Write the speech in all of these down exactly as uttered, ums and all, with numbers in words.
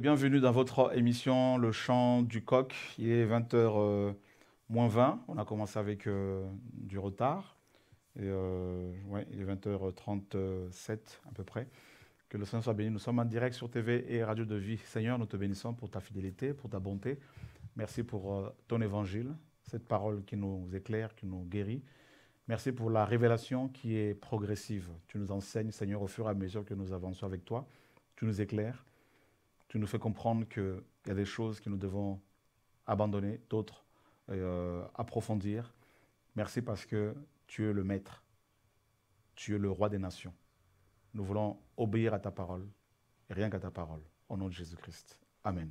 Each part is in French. bienvenue dans votre émission Le Chant du Coq. Il est vingt heures moins vingt. On a commencé avec euh, du retard. Et, euh, ouais, il est vingt heures trente-sept à peu près. Que le Seigneur soit béni. Nous sommes en direct sur T V et Radio de Vie. Seigneur, nous te bénissons pour ta fidélité, pour ta bonté. Merci pour euh, ton évangile, cette parole qui nous éclaire, qui nous guérit. Merci pour la révélation qui est progressive. Tu nous enseignes, Seigneur, au fur et à mesure que nous avançons avec toi. Tu nous éclaires. Tu nous fais comprendre qu'il y a des choses que nous devons abandonner, d'autres euh, approfondir. Merci parce que tu es le maître, tu es le roi des nations. Nous voulons obéir à ta parole, et rien qu'à ta parole, au nom de Jésus-Christ. Amen. Amen.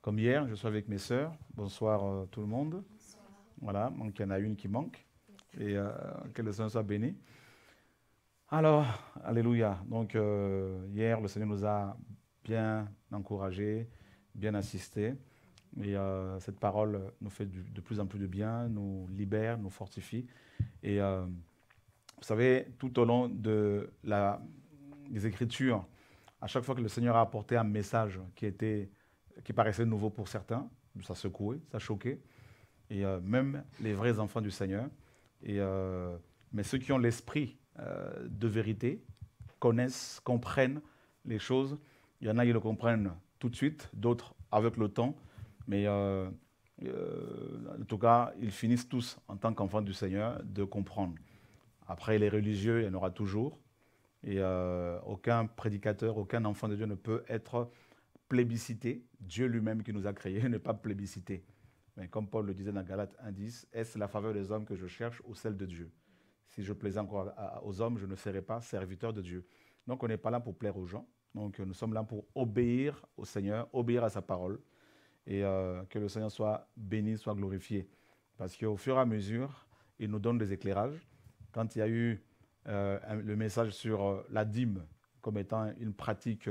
Comme hier, je suis avec mes sœurs. Bonsoir euh, tout le monde. Bonsoir. Voilà, donc il y en a une qui manque. Et euh, que le Seigneur soit béni. Alors, alléluia. Donc euh, hier, le Seigneur nous a bien encouragés, bien assistés. Et euh, cette parole nous fait du, de plus en plus de bien, nous libère, nous fortifie. Et euh, vous savez, tout au long de la, des Écritures, à chaque fois que le Seigneur a apporté un message qui, était, qui paraissait nouveau pour certains, ça secouait, ça choquait. Et euh, même les vrais enfants du Seigneur. Et, euh, mais ceux qui ont l'esprit euh, de vérité connaissent, comprennent les choses. Il y en a qui le comprennent tout de suite, d'autres avec le temps. Mais euh, euh, en tout cas, ils finissent tous, en tant qu'enfants du Seigneur, de comprendre. Après, les religieux, il y en aura toujours. Et euh, aucun prédicateur, aucun enfant de Dieu ne peut être plébiscité. Dieu lui-même qui nous a créés n'est pas plébiscité. Mais comme Paul le disait dans Galates un dix, est-ce la faveur des hommes que je cherche ou celle de Dieu? Si je plaisais encore aux hommes, je ne serais pas serviteur de Dieu. Donc on n'est pas là pour plaire aux gens. Donc nous sommes là pour obéir au Seigneur, obéir à sa parole. Et euh, que le Seigneur soit béni, soit glorifié. Parce qu'au fur et à mesure, il nous donne des éclairages. Quand il y a eu euh, le message sur euh, la dîme comme étant une pratique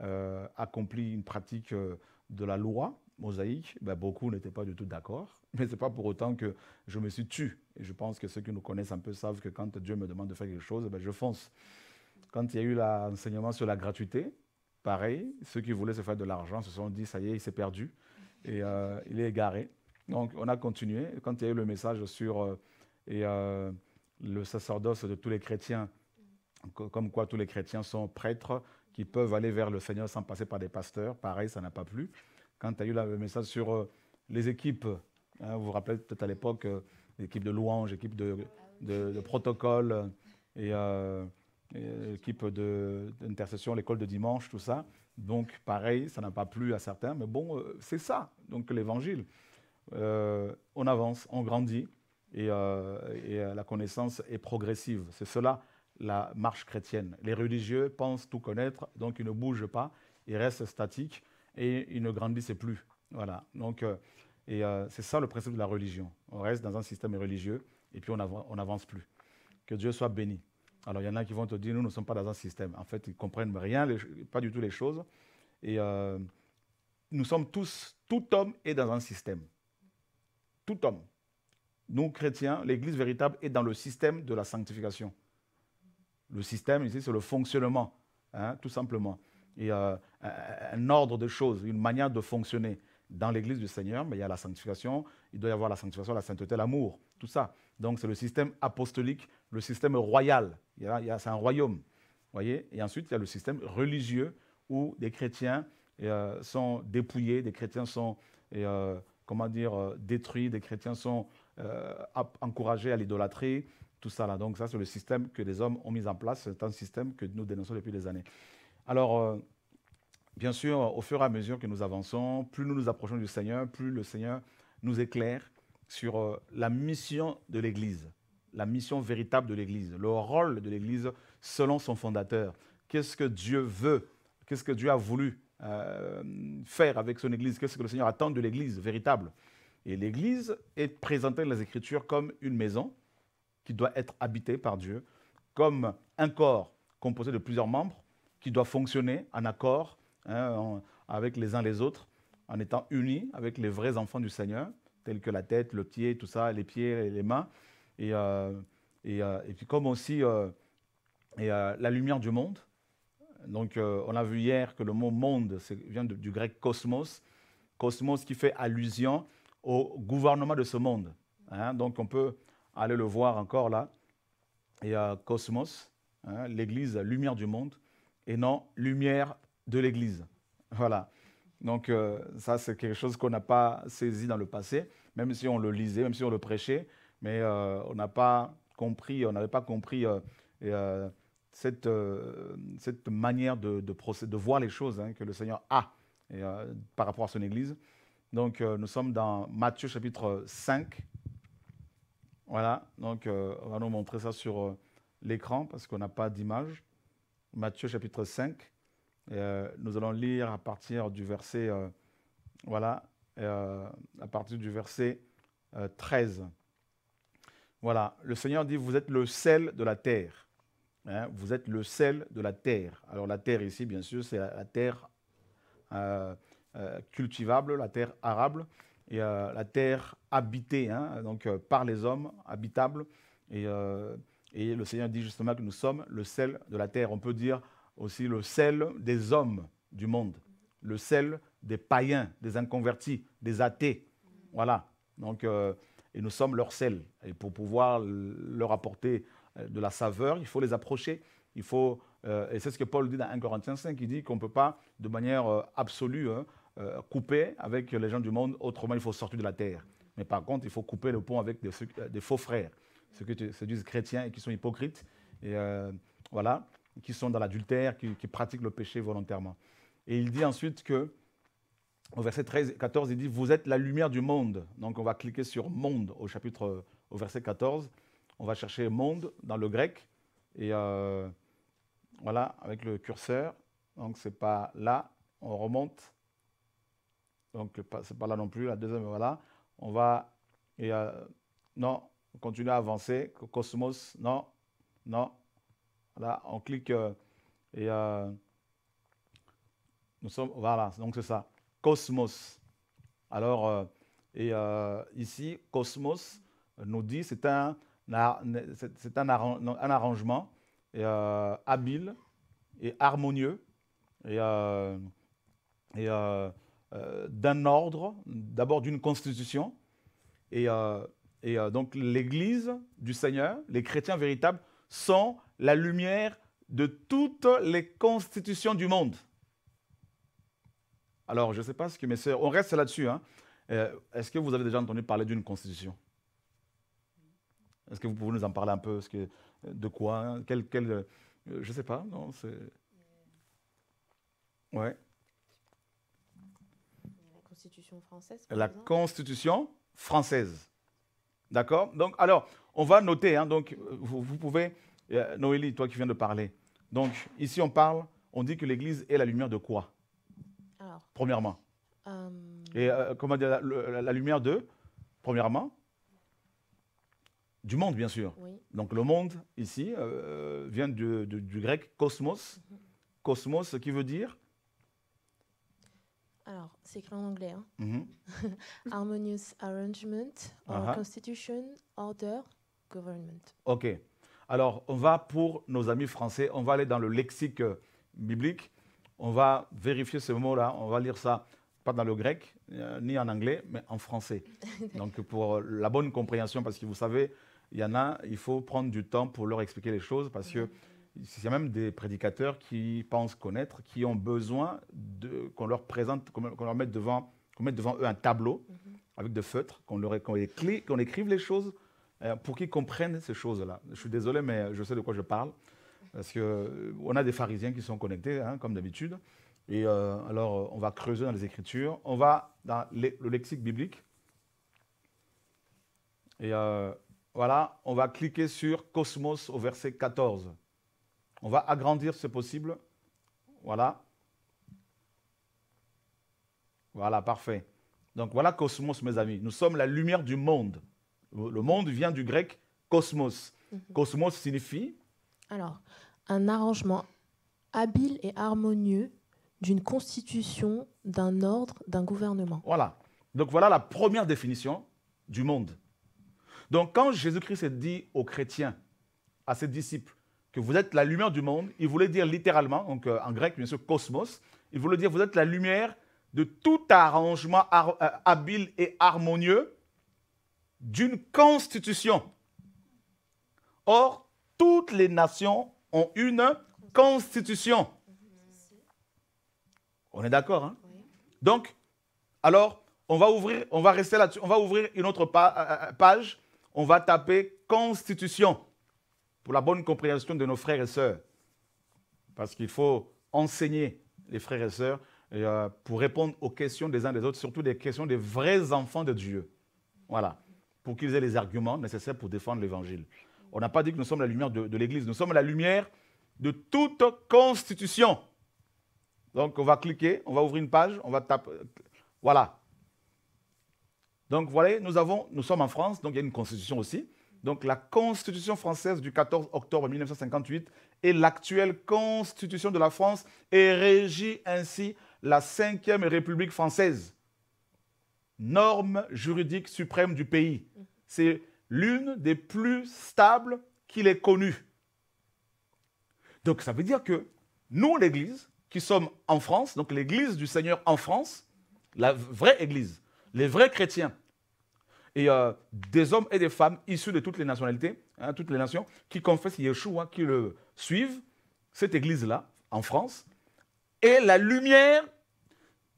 euh, accomplie, une pratique euh, de la loi, mosaïque, ben beaucoup n'étaient pas du tout d'accord. Mais ce n'est pas pour autant que je me suis tu. Et je pense que ceux qui nous connaissent un peu savent que quand Dieu me demande de faire quelque chose, ben je fonce. Quand il y a eu l'enseignement sur la gratuité, pareil, ceux qui voulaient se faire de l'argent se sont dit, ça y est, il s'est perdu. Et euh, il est égaré. Donc on a continué. Quand il y a eu le message sur euh, et, euh, le sacerdoce de tous les chrétiens, comme quoi tous les chrétiens sont prêtres qui peuvent aller vers le Seigneur sans passer par des pasteurs, pareil, ça n'a pas plu. Quand tu as eu le message sur euh, les équipes, hein, vous vous rappelez peut-être à l'époque, euh, l'équipe de louanges, équipe de, de, de protocole, et, euh, et équipe d'intercession, l'école de dimanche, tout ça. Donc pareil, ça n'a pas plu à certains, mais bon, euh, c'est ça, donc l'évangile. Euh, on avance, on grandit, et, euh, et euh, la connaissance est progressive. C'est cela, la marche chrétienne. Les religieux pensent tout connaître, donc ils ne bougent pas, ils restent statiques. Et ils ne grandissent plus. Voilà. Donc, euh, et euh, c'est ça le principe de la religion. On reste dans un système religieux et puis on n'avance plus. Que Dieu soit béni. Alors, il y en a qui vont te dire, nous ne sommes pas dans un système. En fait, ils ne comprennent rien, les, pas du tout les choses. Et euh, nous sommes tous, tout homme est dans un système. Tout homme. Nous, chrétiens, l'Église véritable est dans le système de la sanctification. Le système, ici, c'est le fonctionnement, hein, tout simplement. Il y a un ordre de choses, une manière de fonctionner dans l'Église du Seigneur, mais il y a la sanctification, il doit y avoir la sanctification, la sainteté, l'amour, tout ça. Donc c'est le système apostolique, le système royal, il y a, il y a, c'est un royaume, voyez. Et ensuite il y a le système religieux où des chrétiens euh, sont dépouillés, des chrétiens sont, euh, comment dire, euh, détruits, des chrétiens sont euh, encouragés à l'idolâtrie, tout ça là. Donc ça c'est le système que les hommes ont mis en place, c'est un système que nous dénonçons depuis des années. Alors, euh, bien sûr, au fur et à mesure que nous avançons, plus nous nous approchons du Seigneur, plus le Seigneur nous éclaire sur euh, la mission de l'Église, la mission véritable de l'Église, le rôle de l'Église selon son fondateur. Qu'est-ce que Dieu veut? Qu'est-ce que Dieu a voulu euh, faire avec son Église? Qu'est-ce que le Seigneur attend de l'Église véritable? Et l'Église est présentée dans les Écritures comme une maison qui doit être habitée par Dieu, comme un corps composé de plusieurs membres, qui doit fonctionner en accord hein, en, avec les uns les autres, en étant unis avec les vrais enfants du Seigneur, tels que la tête, le pied, tout ça, les pieds, les mains, et, euh, et, euh, et puis comme aussi euh, et, euh, la lumière du monde, Donc, euh, on a vu hier que le mot « monde » vient de, du grec « cosmos », cosmos qui fait allusion au gouvernement de ce monde. Hein, donc, on peut aller le voir encore là. Et euh, cosmos, hein, l'Église, lumière du monde, et non lumière de l'Église. Voilà. Donc, euh, ça, c'est quelque chose qu'on n'a pas saisi dans le passé, même si on le lisait, même si on le prêchait, mais euh, on n'a pas compris, on n'avait pas compris... Euh, et, euh, Cette, euh, cette manière de, de, procéder, de voir les choses hein, que le Seigneur a et, euh, par rapport à son Église. Donc, euh, nous sommes dans Matthieu chapitre cinq. Voilà, donc euh, on va nous montrer ça sur euh, l'écran parce qu'on n'a pas d'image. Matthieu chapitre cinq. Et, euh, nous allons lire à partir du verset, euh, voilà, euh, à partir du verset euh, treize. Voilà, le Seigneur dit « Vous êtes le sel de la terre ». Hein, vous êtes le sel de la terre. Alors la terre ici, bien sûr, c'est la, la terre euh, euh, cultivable, la terre arable, et euh, la terre habitée hein, donc, euh, par les hommes, habitable. Et, euh, et le Seigneur dit justement que nous sommes le sel de la terre. On peut dire aussi le sel des hommes du monde, le sel des païens, des inconvertis, des athées. Voilà. Donc, euh, et nous sommes leur sel. Et pour pouvoir leur apporter... de la saveur, il faut les approcher, il faut, euh, et c'est ce que Paul dit dans un Corinthiens cinq, il dit qu'on ne peut pas de manière euh, absolue hein, euh, couper avec les gens du monde, autrement il faut sortir de la terre. Mais par contre, il faut couper le pont avec des, des faux frères, ceux qui se disent chrétiens et qui sont hypocrites, et, euh, voilà, qui sont dans l'adultère, qui, qui pratiquent le péché volontairement. Et il dit ensuite que, au verset treize, quatorze, il dit « Vous êtes la lumière du monde ». Donc on va cliquer sur « monde » au chapitre, au verset quatorze. On va chercher « monde » dans le grec, et euh, voilà, avec le curseur, donc c'est pas là, on remonte, donc c'est pas là non plus, la deuxième, voilà, on va, et euh, non, on continue à avancer, Cosmos, non, non, là, on clique, euh, et euh, nous sommes, voilà, donc c'est ça, Cosmos, alors, euh, et euh, ici, Cosmos nous dit, c'est un... C'est un arrangement et, euh, habile et harmonieux et, euh, et euh, euh, d'un ordre, d'abord d'une constitution. Et, euh, et euh, donc l'Église du Seigneur, les chrétiens véritables, sont la lumière de toutes les constitutions du monde. Alors, je ne sais pas ce que mes sœurs... On reste là-dessus. Hein. Euh, est-ce que vous avez déjà entendu parler d'une constitution ? Est-ce que vous pouvez nous en parler un peu? Est-ce que, de quoi hein, quel, quel, euh, je ne sais pas. Non, c'est... Ouais. La Constitution française. La exemple. Constitution française. D'accord. Donc, alors, on va noter. Hein, donc, vous, vous pouvez... Euh, Noélie, toi qui viens de parler. Donc, ici, on parle, on dit que l'Église est la lumière de quoi? Alors, premièrement. Euh... Et euh, comment dire, la, la, la lumière de... Premièrement. Du monde, bien sûr. Oui. Donc le monde, ici, euh, vient du, du, du grec cosmos. Mm-hmm. Cosmos, qui veut dire? Alors, c'est écrit en anglais. Hein. Mm-hmm. Harmonious arrangement, or uh-huh. constitution, order, government. OK. Alors, on va, pour nos amis français, on va aller dans le lexique euh, biblique. On va vérifier ce mot-là, on va lire ça. Pas dans le grec, euh, ni en anglais, mais en français. Donc, pour euh, la bonne compréhension, parce que vous savez, il y en a, il faut prendre du temps pour leur expliquer les choses, parce que il y a même des prédicateurs qui pensent connaître, qui ont besoin qu'on leur présente, qu'on leur mette devant, qu'on mette devant eux un tableau mm-hmm. avec des feutres, qu'on leur, qu'on écri- qu'on écrive les choses euh, pour qu'ils comprennent ces choses-là. Je suis désolé, mais je sais de quoi je parle, parce qu'on euh, a des pharisiens qui sont connectés, hein, comme d'habitude. Et euh, alors, on va creuser dans les Écritures. On va dans les, le lexique biblique. Et euh, voilà, on va cliquer sur « Cosmos » au verset quatorze. On va agrandir, si c'est possible. Voilà. Voilà, parfait. Donc, voilà « Cosmos », mes amis. Nous sommes la lumière du monde. Le monde vient du grec « cosmos ». Mm-hmm. « Cosmos » signifie ? Alors, un arrangement habile et harmonieux d'une constitution, d'un ordre, d'un gouvernement. Voilà. Donc voilà la première définition du monde. Donc quand Jésus-Christ a dit aux chrétiens, à ses disciples, que vous êtes la lumière du monde. Il voulait dire littéralement, donc euh, en grec, bien sûr, cosmos, il voulait dire vous êtes la lumière de tout arrangement ar euh, habile et harmonieux d'une constitution. Or, toutes les nations ont une constitution. On est d'accord, hein? Oui. Donc, alors, on va ouvrir, on va rester là-dessus, on va ouvrir une autre pa page, on va taper constitution pour la bonne compréhension de nos frères et sœurs. Parce qu'il faut enseigner les frères et sœurs et, euh, pour répondre aux questions des uns des autres, surtout des questions des vrais enfants de Dieu. Voilà, pour qu'ils aient les arguments nécessaires pour défendre l'Évangile. On n'a pas dit que nous sommes la lumière de, de l'Église, nous sommes la lumière de toute constitution. Donc, on va cliquer, on va ouvrir une page, on va taper. Voilà. Donc, vous voyez, nous, avons, nous sommes en France, donc il y a une constitution aussi. Donc, la Constitution française du quatorze octobre mille neuf cent cinquante-huit et l'actuelle Constitution de la France et régit ainsi la cinquième République française, norme juridique suprême du pays. C'est l'une des plus stables qu'il ait connue. Donc, ça veut dire que nous, l'Église, qui sommes en France, donc l'Église du Seigneur en France, la vraie Église, les vrais chrétiens, et euh, des hommes et des femmes issus de toutes les nationalités, hein, toutes les nations, qui confessent Yeshua, qui le suivent, cette Église-là, en France, est la lumière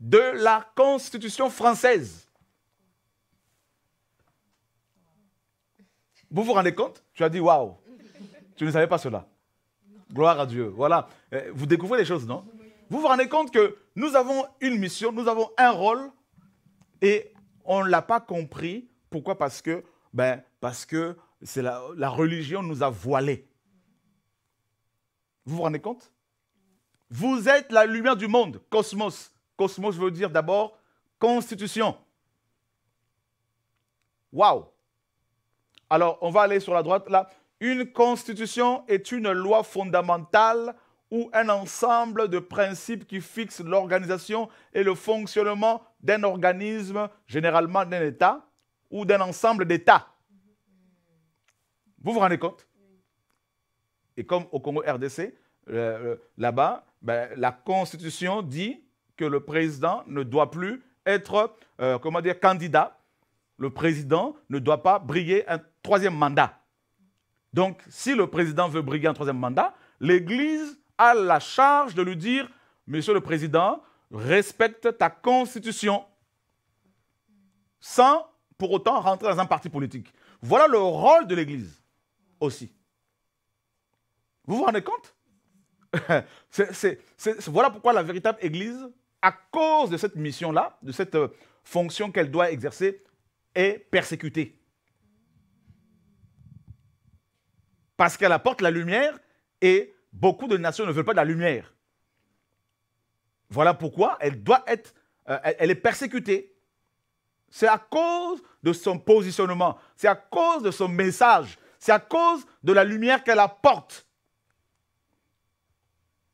de la Constitution française. Vous vous rendez compte? Tu as dit, waouh, tu ne savais pas cela. Gloire à Dieu. Voilà, vous découvrez les choses, non? Vous vous rendez compte que nous avons une mission, nous avons un rôle et on ne l'a pas compris. Pourquoi? Parce que, ben, parce que c'est la, la religion nous a voilés. Vous vous rendez compte? Vous êtes la lumière du monde, cosmos. Cosmos veut dire d'abord constitution. Waouh! Alors, on va aller sur la droite là. Une constitution est une loi fondamentale ou un ensemble de principes qui fixent l'organisation et le fonctionnement d'un organisme, généralement d'un État ou d'un ensemble d'États. Vous vous rendez compte? Et comme au Congo R D C, euh, là-bas, ben, la Constitution dit que le président ne doit plus être, euh, comment dire, candidat. Le président ne doit pas briguer un troisième mandat. Donc, si le président veut briguer un troisième mandat, l'Église a la charge de lui dire, Monsieur le Président, respecte ta Constitution, sans pour autant rentrer dans un parti politique. Voilà le rôle de l'Église aussi. Vous vous rendez compte? c'est, c'est, c'est, Voilà pourquoi la véritable Église, à cause de cette mission-là, de cette euh, fonction qu'elle doit exercer, est persécutée. Parce qu'elle apporte la lumière et beaucoup de nations ne veulent pas de la lumière. Voilà pourquoi elle doit être, euh, elle est persécutée. C'est à cause de son positionnement, c'est à cause de son message, c'est à cause de la lumière qu'elle apporte.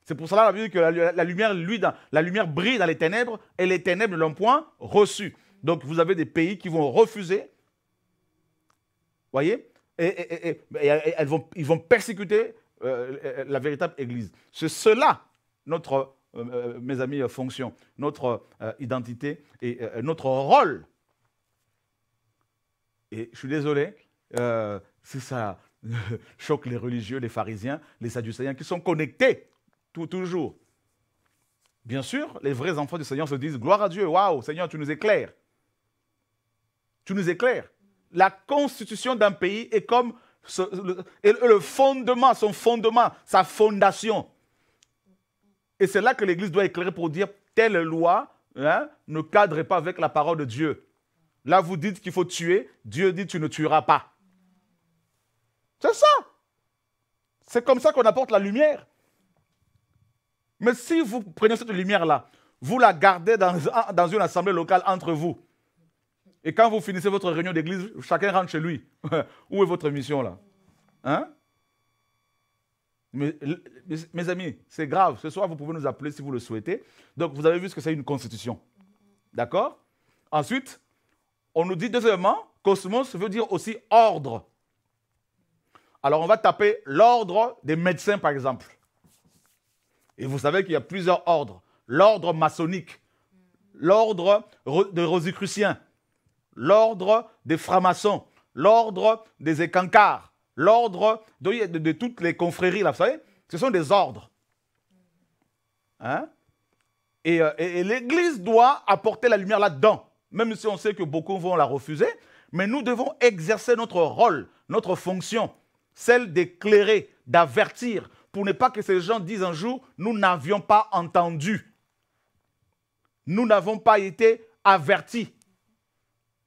C'est pour cela la Bible dit que la, la lumière, lui, dans, la lumière brille dans les ténèbres et les ténèbres l'ont point reçu. Donc vous avez des pays qui vont refuser, voyez, et, et, et, et, et elles vont, ils vont persécuter. Euh, la véritable Église. C'est cela, notre, euh, mes amis, euh, fonction, notre euh, identité et euh, notre rôle. Et je suis désolé euh, si ça euh, choque les religieux, les pharisiens, les sadducéens qui sont connectés tout, toujours. Bien sûr, les vrais enfants du Seigneur se disent gloire à Dieu, waouh, Seigneur, tu nous éclaires. Tu nous éclaires. La constitution d'un pays est comme Ce, le, et le fondement, son fondement, sa fondation. Et c'est là que l'Église doit éclairer pour dire telle loi hein, ne cadre pas avec la parole de Dieu. Là, vous dites qu'il faut tuer, Dieu dit tu ne tueras pas. C'est ça. C'est comme ça qu'on apporte la lumière. Mais si vous prenez cette lumière-là, vous la gardez dans, dans une assemblée locale entre vous, et quand vous finissez votre réunion d'église, chacun rentre chez lui. Où est votre mission là? Hein? mes, mes, mes amis, c'est grave. Ce soir, vous pouvez nous appeler si vous le souhaitez. Donc, vous avez vu ce que c'est une constitution. D'accord? Ensuite, on nous dit deuxièmement, cosmos veut dire aussi ordre. Alors on va taper l'ordre des médecins, par exemple. Et vous savez qu'il y a plusieurs ordres. L'ordre maçonnique, l'ordre des rosicruciens, l'ordre des francs-maçons, l'ordre des écancars, l'ordre de, de, de toutes les confréries, là, vous savez, ce sont des ordres. Hein? Et, et, et l'Église doit apporter la lumière là-dedans, même si on sait que beaucoup vont la refuser, mais nous devons exercer notre rôle, notre fonction, celle d'éclairer, d'avertir, pour ne pas que ces gens disent un jour, nous n'avions pas entendu, nous n'avons pas été avertis.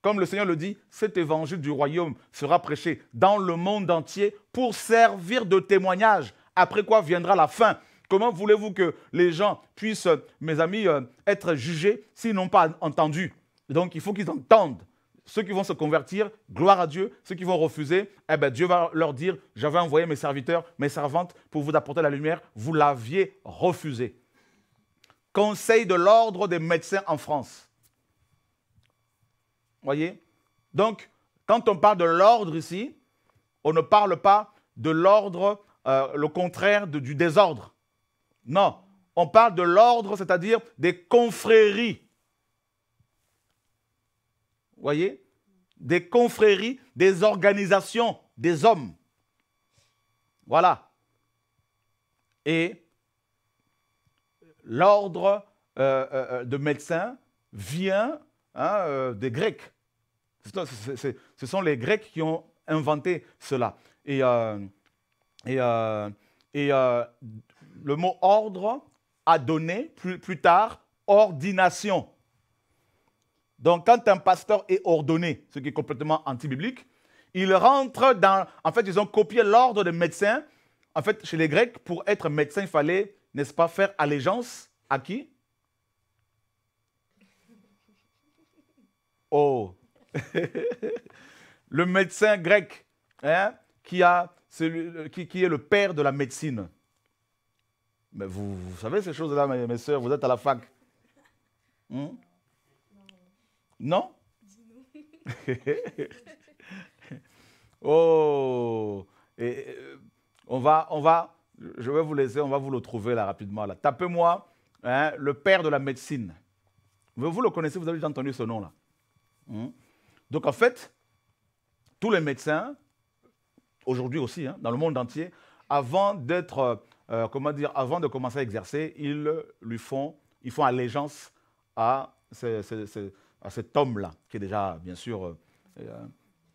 Comme le Seigneur le dit, cet évangile du royaume sera prêché dans le monde entier pour servir de témoignage, après quoi viendra la fin. Comment voulez-vous que les gens puissent, mes amis, euh, être jugés s'ils n'ont pas entendu? Donc, il faut qu'ils entendent. Ceux qui vont se convertir, gloire à Dieu. Ceux qui vont refuser, eh bien, Dieu va leur dire, j'avais envoyé mes serviteurs, mes servantes pour vous apporter la lumière. Vous l'aviez refusé. Conseil de l'ordre des médecins en France. Voyez? Donc, quand on parle de l'ordre ici, on ne parle pas de l'ordre, euh, le contraire de, du désordre. Non, on parle de l'ordre, c'est-à-dire des confréries. Vous voyez? Des confréries, des organisations, des hommes. Voilà. Et l'ordre euh, euh, de médecins vient hein, euh, des Grecs. C'est, c'est, ce sont les Grecs qui ont inventé cela. Et... Euh, et, euh, et euh, le mot « ordre » a donné, plus, plus tard, « ordination ». Donc, quand un pasteur est ordonné, ce qui est complètement anti-biblique, il rentre dans... En fait, ils ont copié l'ordre des médecins. En fait, chez les Grecs, pour être médecin, il fallait, n'est-ce pas, faire allégeance à qui? Oh le médecin grec, hein, qui, a, celui, qui, qui est le père de la médecine. Mais vous, vous savez ces choses-là, mes, mes soeurs, vous êtes à la fac. Hmm? Non? Oh et, on va, on va, je vais vous laisser, on va vous le trouver là rapidement. Là. Tapez-moi hein, le père de la médecine. Vous le connaissez, vous avez déjà entendu ce nom-là. Hmm? Donc en fait, tous les médecins, aujourd'hui aussi, hein, dans le monde entier, avant d'être... Euh, comment dire, avant de commencer à exercer, ils lui font, ils font allégeance à, ce, ce, ce, à cet homme-là, qui est déjà, bien sûr, euh,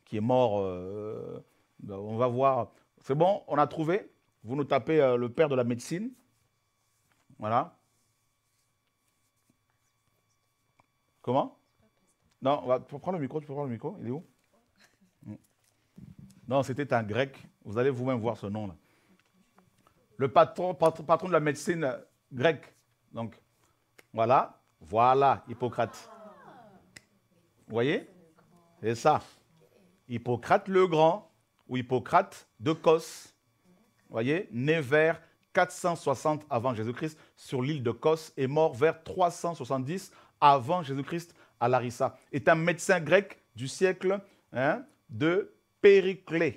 qui est mort. Euh, on va voir. C'est bon, on a trouvé. Vous nous tapez euh, le père de la médecine. Voilà. Comment? Non, on va, tu peux prendre le micro, tu peux prendre le micro. Il est où? Non, c'était un grec. Vous allez vous-même voir ce nom-là. Le patron, patron de la médecine grecque. Donc, voilà, voilà, Hippocrate. Vous voyez? C'est ça. Hippocrate le Grand ou Hippocrate de Cos. Vous voyez? Né vers quatre cent soixante avant Jésus-Christ sur l'île de Cos et mort vers trois cent soixante-dix avant Jésus-Christ à Larissa. Est un médecin grec du siècle hein, de Périclès.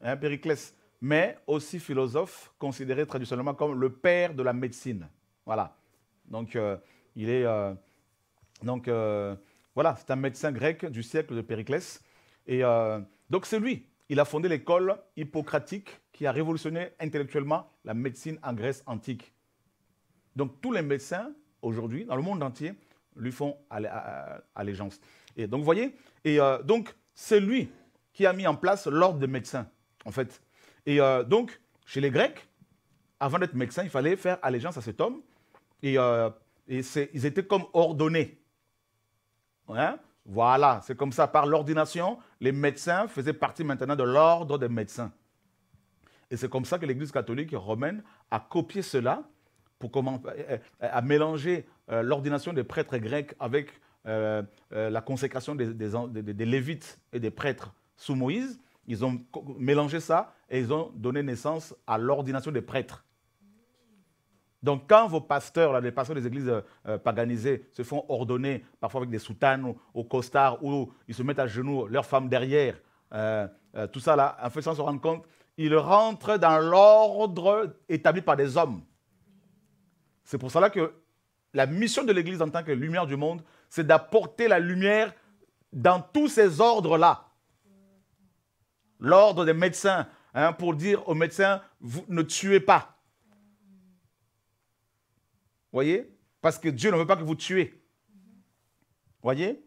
Hein, Périclès. Mais aussi philosophe, considéré traditionnellement comme le père de la médecine. Voilà. Donc, euh, il est... Euh, donc, euh, voilà, c'est un médecin grec du siècle de Périclès. Et euh, donc, c'est lui. Il a fondé l'école hippocratique qui a révolutionné intellectuellement la médecine en Grèce antique. Donc, tous les médecins, aujourd'hui, dans le monde entier, lui font allégeance. Et donc, vous voyez, et euh, donc, c'est lui qui a mis en place l'ordre des médecins, en fait. Et euh, donc, chez les Grecs, avant d'être médecin, il fallait faire allégeance à cet homme. Et, euh, et ils étaient comme ordonnés. Hein? Voilà, c'est comme ça. Par l'ordination, les médecins faisaient partie maintenant de l'ordre des médecins. Et c'est comme ça que l'Église catholique romaine a copié cela pour comment, à mélanger euh, l'ordination des prêtres grecs avec euh, euh, la consécration des, des, des, des lévites et des prêtres sous Moïse. Ils ont mélangé ça et ils ont donné naissance à l'ordination des prêtres. Donc, quand vos pasteurs, les pasteurs des églises euh, paganisées, se font ordonner, parfois avec des soutanes ou, ou costards, ou ils se mettent à genoux, leurs femmes derrière, euh, euh, tout ça là, en fait, sans se rendre compte, il rentre dans l'ordre établi par des hommes. C'est pour cela que la mission de l'Église en tant que lumière du monde, c'est d'apporter la lumière dans tous ces ordres-là. L'ordre des médecins, hein, pour dire aux médecins, vous ne tuez pas. Voyez? Parce que Dieu ne veut pas que vous tuez. Voyez?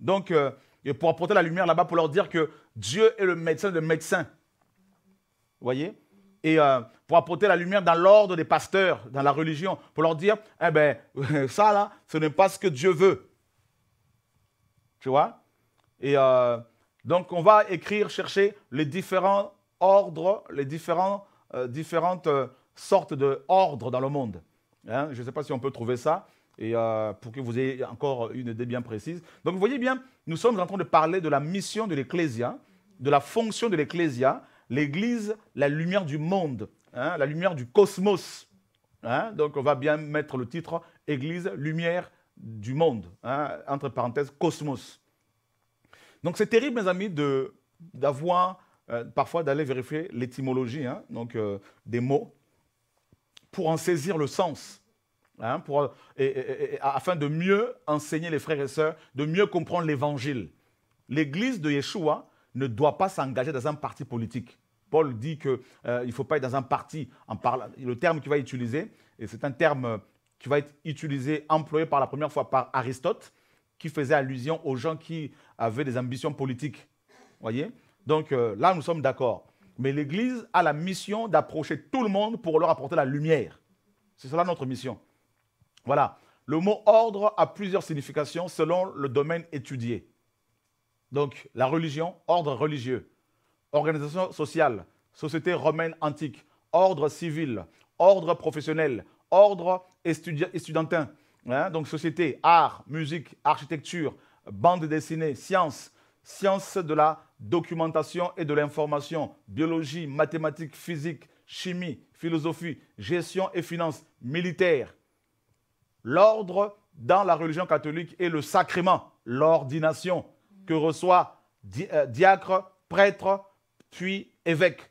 Donc, euh, pour apporter la lumière là-bas, pour leur dire que Dieu est le médecin de médecins. Voyez? Et euh, pour apporter la lumière dans l'ordre des pasteurs, dans la religion, pour leur dire, eh bien, ça là, ce n'est pas ce que Dieu veut. Tu vois? Et euh, donc, on va écrire, chercher les différents ordres, les différents, euh, différentes euh, sortes d'ordres dans le monde. Hein? Je ne sais pas si on peut trouver ça, et, euh, pour que vous ayez encore une idée bien précise. Donc, vous voyez bien, nous sommes en train de parler de la mission de l'Ecclésia, de la fonction de l'Ecclésia, l'Église, la lumière du monde, hein, la lumière du cosmos. Hein, donc, on va bien mettre le titre « Église, lumière du monde », hein, entre parenthèses, « cosmos ». Donc, c'est terrible, mes amis, d'avoir, euh, parfois, d'aller vérifier l'étymologie, hein, donc euh, des mots, pour en saisir le sens, hein, pour, et, et, et, afin de mieux enseigner les frères et sœurs, de mieux comprendre l'Évangile. L'Église de Yeshua ne doit pas s'engager dans un parti politique. Paul dit qu'il euh, ne faut pas être dans un parti. En parlant, le terme qu'il va utiliser, et c'est un terme qui va être utilisé, employé par la première fois par Aristote, qui faisait allusion aux gens qui avaient des ambitions politiques. Voyez? Donc euh, là, nous sommes d'accord. Mais l'Église a la mission d'approcher tout le monde pour leur apporter la lumière. C'est cela notre mission. Voilà. Le mot « ordre » a plusieurs significations selon le domaine étudié. Donc, la religion, ordre religieux, organisation sociale, société romaine antique, ordre civil, ordre professionnel, ordre estudiantin, hein, donc société, art, musique, architecture, bande dessinée, sciences, sciences de la documentation et de l'information, biologie, mathématiques, physique, chimie, philosophie, gestion et finance, militaire. L'ordre dans la religion catholique est le sacrement, l'ordination, que reçoit di euh, diacre, prêtre, puis évêque.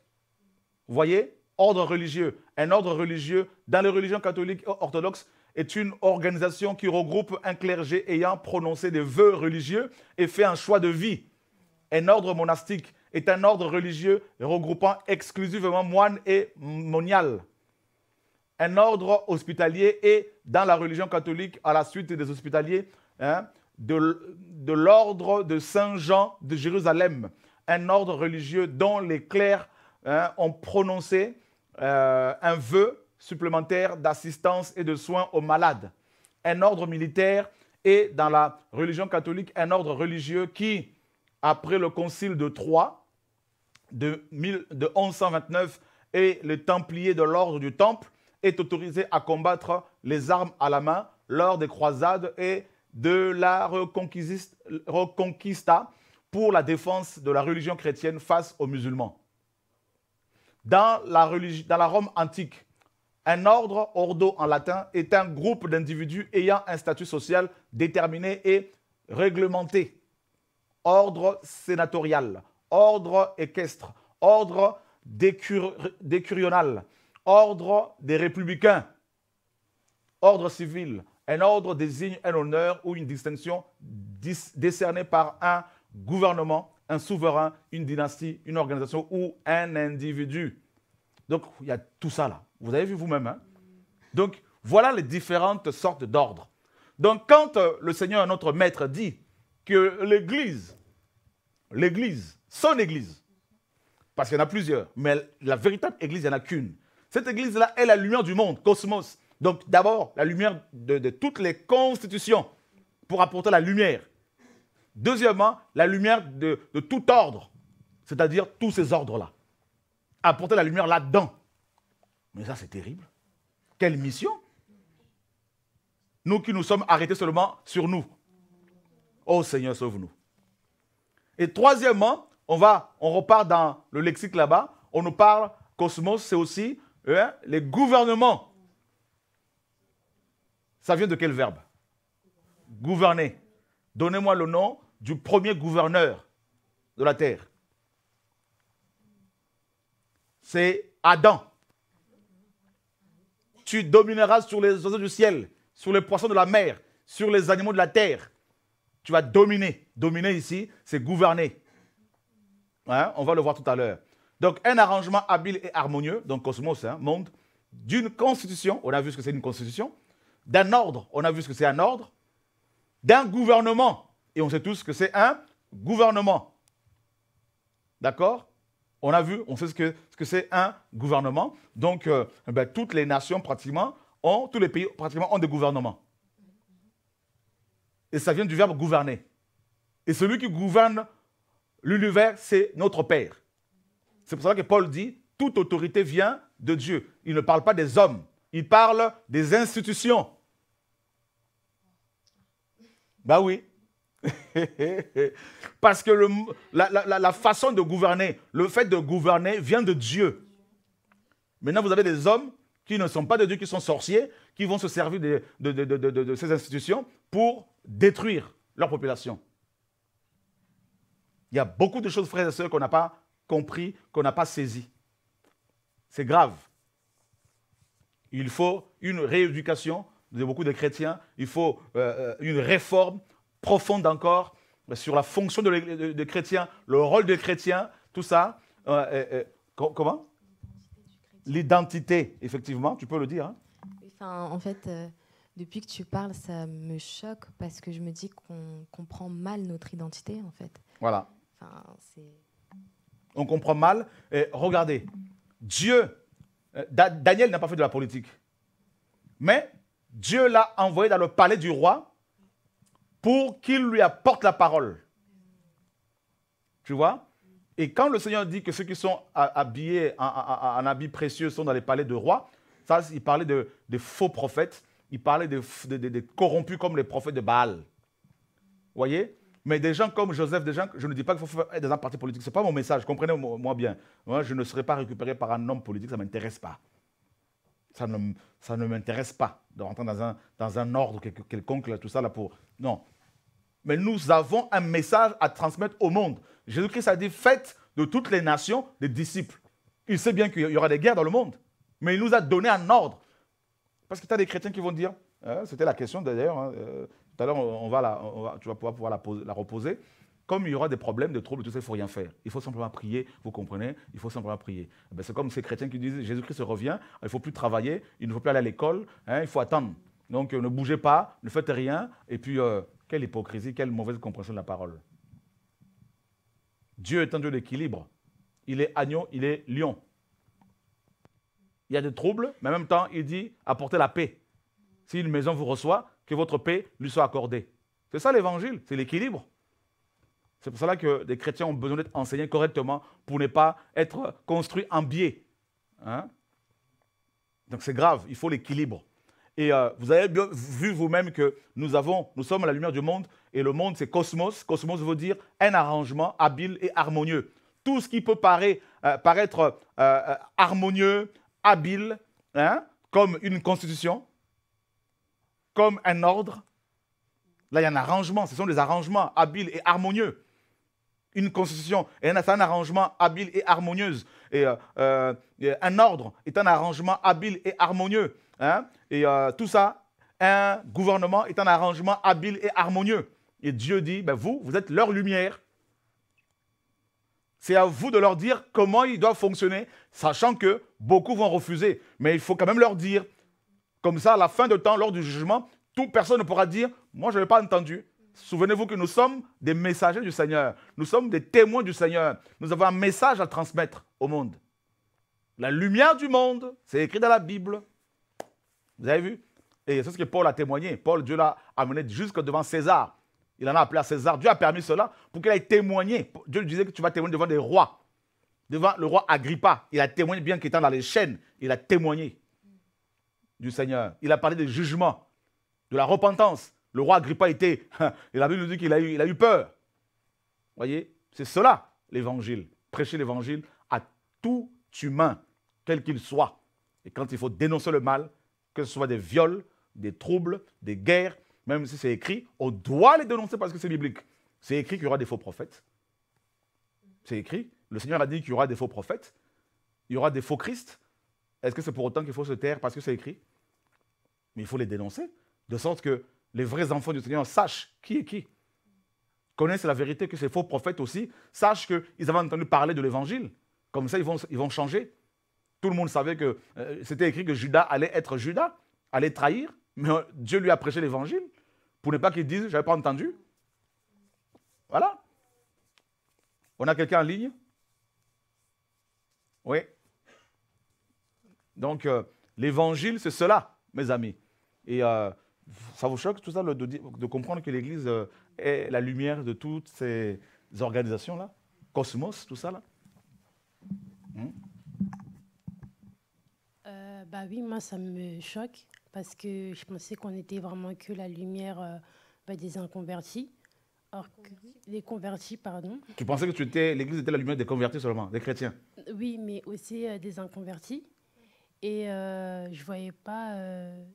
Vous voyez? Ordre religieux. Un ordre religieux, dans les religions catholiques et orthodoxes, est une organisation qui regroupe un clergé ayant prononcé des vœux religieux et fait un choix de vie. Un ordre monastique est un ordre religieux regroupant exclusivement moines et moniales. Un ordre hospitalier est, dans la religion catholique, à la suite des hospitaliers, hein, de, de l'ordre de Saint-Jean de Jérusalem, un ordre religieux dont les clercs hein, ont prononcé euh, un vœu supplémentaire d'assistance et de soins aux malades. Un ordre militaire est, dans la religion catholique, un ordre religieux qui, après le Concile de Troyes de, de onze cent vingt-neuf et les Templiers de l'ordre du Temple, est autorisé à combattre les armes à la main lors des Croisades et de la Reconquista pour la défense de la religion chrétienne face aux musulmans. Dans la, religie, dans la Rome antique, un ordre, ordo en latin, est un groupe d'individus ayant un statut social déterminé et réglementé. Ordre sénatorial, ordre équestre, ordre décurional, ordre des républicains, ordre civil. Un ordre désigne un honneur ou une distinction décernée par un gouvernement, un souverain, une dynastie, une organisation ou un individu. Donc, il y a tout ça là. Vous avez vu vous-même. Hein? Donc, voilà les différentes sortes d'ordres. Donc, quand le Seigneur, notre Maître, dit que l'Église, l'Église, son Église, parce qu'il y en a plusieurs, mais la véritable Église, il n'y en a qu'une. Cette Église-là est la lumière du monde, Cosmos. Donc, d'abord, la lumière de, de toutes les constitutions pour apporter la lumière. Deuxièmement, la lumière de, de tout ordre, c'est-à-dire tous ces ordres-là. Apporter la lumière là-dedans. Mais ça, c'est terrible. Quelle mission? Nous qui nous sommes arrêtés seulement sur nous. Oh Seigneur, sauve-nous. Et troisièmement, on, va, on repart dans le lexique là-bas, on nous parle, Cosmos, c'est aussi hein, les gouvernements. Ça vient de quel verbe? Gouverner. Donnez-moi le nom du premier gouverneur de la terre. c'est Adam. Tu domineras sur les oiseaux du ciel, sur les poissons de la mer, sur les animaux de la terre. Tu vas dominer. Dominer ici, c'est gouverner. Hein? On va le voir tout à l'heure. Donc, un arrangement habile et harmonieux, donc Cosmos, hein, monde, d'une constitution, on a vu ce que c'est une constitution, d'un ordre, on a vu ce que c'est un ordre, d'un gouvernement, et on sait tous ce que c'est un gouvernement. D'accord? On a vu, on sait ce que ce que c'est un gouvernement. Donc, euh, ben, toutes les nations pratiquement ont, tous les pays pratiquement ont des gouvernements. Et ça vient du verbe gouverner. Et celui qui gouverne l'univers, c'est notre Père. C'est pour ça que Paul dit, toute autorité vient de Dieu. Il ne parle pas des hommes, il parle des institutions. Ben oui. Parce que le, la, la, la façon de gouverner, le fait de gouverner vient de Dieu. Maintenant, vous avez des hommes qui ne sont pas de Dieu, qui sont sorciers, qui vont se servir de, de, de, de, de, de, de ces institutions pour détruire leur population. Il y a beaucoup de choses, frères et sœurs, qu'on n'a pas compris, qu'on n'a pas saisies. C'est grave. Il faut une rééducation de beaucoup de chrétiens, il faut euh, une réforme profonde encore sur la fonction des de, de, de chrétiens, le rôle des chrétiens, tout ça. Euh, euh, euh, comment? L'identité, effectivement, tu peux le dire. Hein. Enfin, en fait, euh, depuis que tu parles, ça me choque parce que je me dis qu'on comprend mal notre identité, en fait. Voilà. Enfin, on comprend mal. Et regardez, Dieu, euh, da Daniel n'a pas fait de la politique, mais Dieu l'a envoyé dans le palais du roi pour qu'il lui apporte la parole. Tu vois? Et quand le Seigneur dit que ceux qui sont habillés en, en, en habits précieux sont dans les palais de rois, ça, il parlait de, de faux prophètes, il parlait de, de, de, de corrompus comme les prophètes de Baal. Vous voyez? Mais des gens comme Joseph, des gens, je ne dis pas qu'il faut être dans un parti politique, ce n'est pas mon message, comprenez-moi bien. Moi, je ne serai pas récupéré par un homme politique, ça ne m'intéresse pas. Ça ne, ça ne m'intéresse pas de rentrer dans un, dans un ordre quelconque, là, tout ça là pour... Non. Mais nous avons un message à transmettre au monde. Jésus-Christ a dit, faites de toutes les nations des disciples. Il sait bien qu'il y aura des guerres dans le monde, mais il nous a donné un ordre. Parce que tu as des chrétiens qui vont dire, euh, c'était la question d'ailleurs, hein, euh, tout à l'heure on va la, on va, tu vas pouvoir, pouvoir la, poser, la reposer, comme il y aura des problèmes, des troubles, tout ça, il ne faut rien faire. Il faut simplement prier, vous comprenez? Il faut simplement prier. C'est comme ces chrétiens qui disent, Jésus-Christ revient, il ne faut plus travailler, il ne faut plus aller à l'école, hein, il faut attendre. Donc ne bougez pas, ne faites rien. Et puis, euh, quelle hypocrisie, quelle mauvaise compréhension de la parole. Dieu est un Dieu d'équilibre. Il est agneau, il est lion. Il y a des troubles, mais en même temps, il dit, apportez la paix. Si une maison vous reçoit, que votre paix lui soit accordée. C'est ça l'évangile, c'est l'équilibre. C'est pour cela que les chrétiens ont besoin d'être enseignés correctement pour ne pas être construits en biais. Hein? Donc c'est grave, il faut l'équilibre. Et euh, vous avez bien vu vous-même que nous, avons, nous sommes à la lumière du monde et le monde c'est Cosmos. Cosmos veut dire un arrangement habile et harmonieux. Tout ce qui peut paraître, euh, paraître euh, harmonieux, habile, hein? Comme une constitution, comme un ordre. Là il y a un arrangement, ce sont des arrangements habiles et harmonieux. Une constitution est un arrangement habile et harmonieuse. Et, euh, un ordre est un arrangement habile et harmonieux. Hein? Et euh, tout ça, un gouvernement est un arrangement habile et harmonieux. Et Dieu dit, ben vous, vous êtes leur lumière. C'est à vous de leur dire comment ils doivent fonctionner, sachant que beaucoup vont refuser. Mais il faut quand même leur dire. Comme ça, à la fin de temps, lors du jugement, toute personne ne pourra dire, moi je n'avais pas entendu. Souvenez-vous que nous sommes des messagers du Seigneur. Nous sommes des témoins du Seigneur. Nous avons un message à transmettre au monde. La lumière du monde, c'est écrit dans la Bible. Vous avez vu? Et c'est ce que Paul a témoigné. Paul, Dieu l'a amené jusque devant César. Il en a appelé à César. Dieu a permis cela pour qu'il aille témoigner. Dieu lui disait que tu vas témoigner devant des rois. Devant le roi Agrippa. Il a témoigné bien qu'étant dans les chaînes. Il a témoigné du Seigneur. Il a parlé des jugements, de la repentance. Le roi Agrippa était, la Bible nous dit qu'il a eu, il a eu peur. Voyez, c'est cela l'évangile. Prêcher l'évangile à tout humain, quel qu'il soit. Et quand il faut dénoncer le mal, que ce soit des viols, des troubles, des guerres, même si c'est écrit, on doit les dénoncer parce que c'est biblique. C'est écrit qu'il y aura des faux prophètes. C'est écrit, le Seigneur a dit qu'il y aura des faux prophètes. il y aura des faux Christ. Est-ce que c'est pour autant qu'il faut se taire parce que c'est écrit? Mais il faut les dénoncer, de sorte que les vrais enfants du Seigneur sachent qui est qui. Connaissent la vérité, que ces faux prophètes aussi sachent qu'ils avaient entendu parler de l'Évangile. Comme ça, ils vont, ils vont changer. Tout le monde savait que euh, c'était écrit que Judas allait être Judas, allait trahir, mais euh, Dieu lui a prêché l'Évangile pour ne pas qu'ils disent « j'avais pas entendu ». Voilà. On a quelqu'un en ligne? Oui. Donc, euh, l'Évangile, c'est cela, mes amis. Et euh, ça vous choque tout ça le, de, de comprendre que l'Église euh, est la lumière de toutes ces organisations-là? Cosmos, tout ça, là? hmm. euh, Bah oui, moi, ça me choque parce que je pensais qu'on était vraiment que la lumière euh, bah, des inconvertis. Or, les convertis, pardon. Tu pensais que tu étais, l'Église était la lumière des convertis seulement, des chrétiens? Oui, mais aussi euh, des inconvertis. Et euh, je voyais pas, euh,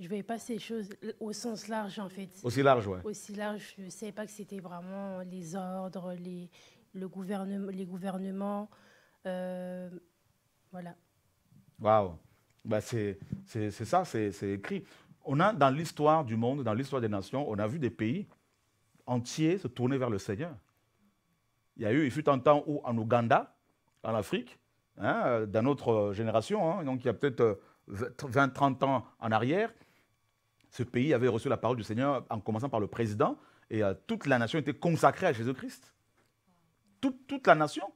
je voyais pas ces choses au sens large en fait. Aussi large, ouais. Aussi large, je savais pas que c'était vraiment les ordres, les le gouvernement, les gouvernements, euh, voilà. Waouh, bah c'est c'est c'est ça, c'est c'est écrit. On a dans l'histoire du monde, dans l'histoire des nations, on a vu des pays entiers se tourner vers le Seigneur. Il y a eu, il fut un temps où en Ouganda, en Afrique. Hein, dans notre génération, hein, donc il y a peut-être vingt trente ans en arrière, ce pays avait reçu la parole du Seigneur en commençant par le président et euh, toute la nation était consacrée à Jésus-Christ. Toute, toute la nation.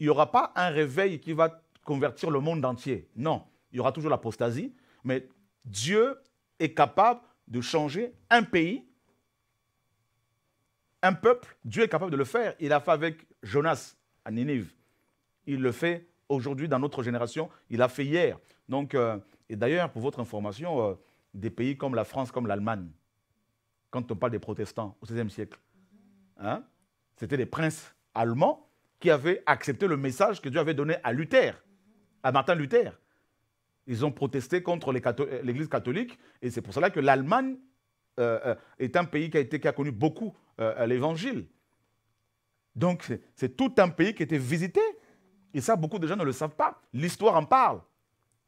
Il n'y aura pas un réveil qui va convertir le monde entier. Non, il y aura toujours l'apostasie, mais Dieu est capable de changer un pays, un peuple. Dieu est capable de le faire. Il l'a fait avec Jonas à Ninive. Il le fait aujourd'hui, dans notre génération, il l'a fait hier. Donc, euh, et d'ailleurs, pour votre information, euh, des pays comme la France, comme l'Allemagne, quand on parle des protestants au seizième siècle, hein, c'était des princes allemands qui avaient accepté le message que Dieu avait donné à Luther, à Martin Luther. Ils ont protesté contre l'Église catholique et c'est pour cela que l'Allemagne euh, est un pays qui a, été, qui a connu beaucoup euh, l'Évangile. Donc, c'est tout un pays qui était visité. Et ça, beaucoup de gens ne le savent pas. L'histoire en parle.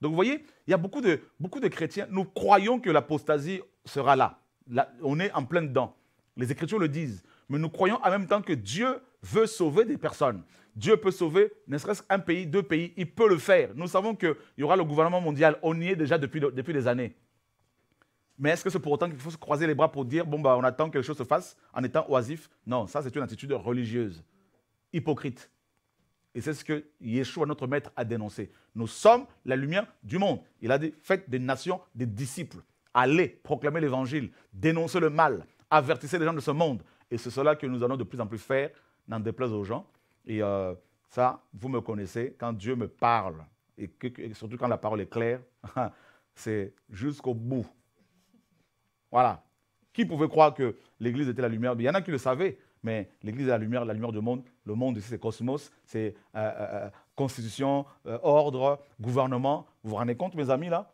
Donc, vous voyez, il y a beaucoup de, beaucoup de chrétiens. Nous croyons que l'apostasie sera là. là. On est en plein dedans. Les Écritures le disent. Mais nous croyons en même temps que Dieu veut sauver des personnes. Dieu peut sauver ne serait-ce qu'un pays, deux pays. Il peut le faire. Nous savons qu'il y aura le gouvernement mondial. On y est déjà depuis, depuis des années. Mais est-ce que c'est pour autant qu'il faut se croiser les bras pour dire « bon, bah, on attend que les choses se fassent en étant oisif ?» Non, ça, c'est une attitude religieuse, hypocrite. Et c'est ce que Yeshua, notre maître, a dénoncé. Nous sommes la lumière du monde. Il a dit, faites des nations des disciples. Allez, proclamez l'évangile, dénoncez le mal, avertissez les gens de ce monde. Et c'est cela que nous allons de plus en plus faire, n'en déplaise aux gens. Et euh, ça, vous me connaissez, quand Dieu me parle, et, que, et surtout quand la parole est claire, c'est jusqu'au bout. Voilà. Qui pouvait croire que l'Église était la lumière? Il y en a qui le savaient. Mais l'Église est la lumière, la lumière du monde. Le monde ici, c'est Cosmos, c'est euh, euh, Constitution, euh, ordre, gouvernement. Vous vous rendez compte, mes amis, là?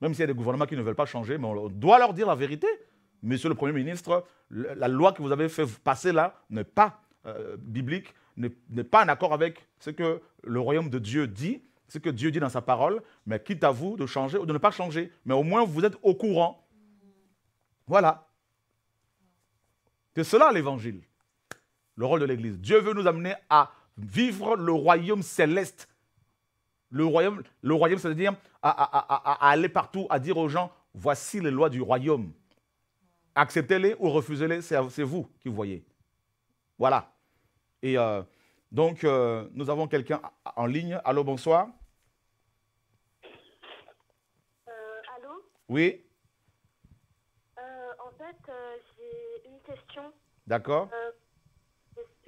Même s'il y a des gouvernements qui ne veulent pas changer, mais on doit leur dire la vérité. Monsieur le Premier ministre, le, la loi que vous avez fait passer là n'est pas euh, biblique, n'est pas en accord avec ce que le royaume de Dieu dit, ce que Dieu dit dans sa parole, mais quitte à vous de changer ou de ne pas changer. Mais au moins, vous êtes au courant. Voilà. C'est cela, l'Évangile. Le rôle de l'Église. Dieu veut nous amener à vivre le royaume céleste. Le royaume, le royaume c'est-à-dire à, à, à, à aller partout, à dire aux gens, voici les lois du royaume. Acceptez-les ou refusez-les, c'est vous qui voyez. Voilà. Et euh, donc, euh, nous avons quelqu'un en ligne. Allô, bonsoir. Euh, allô? Oui. Euh, en fait, euh, j'ai une question. D'accord. Euh,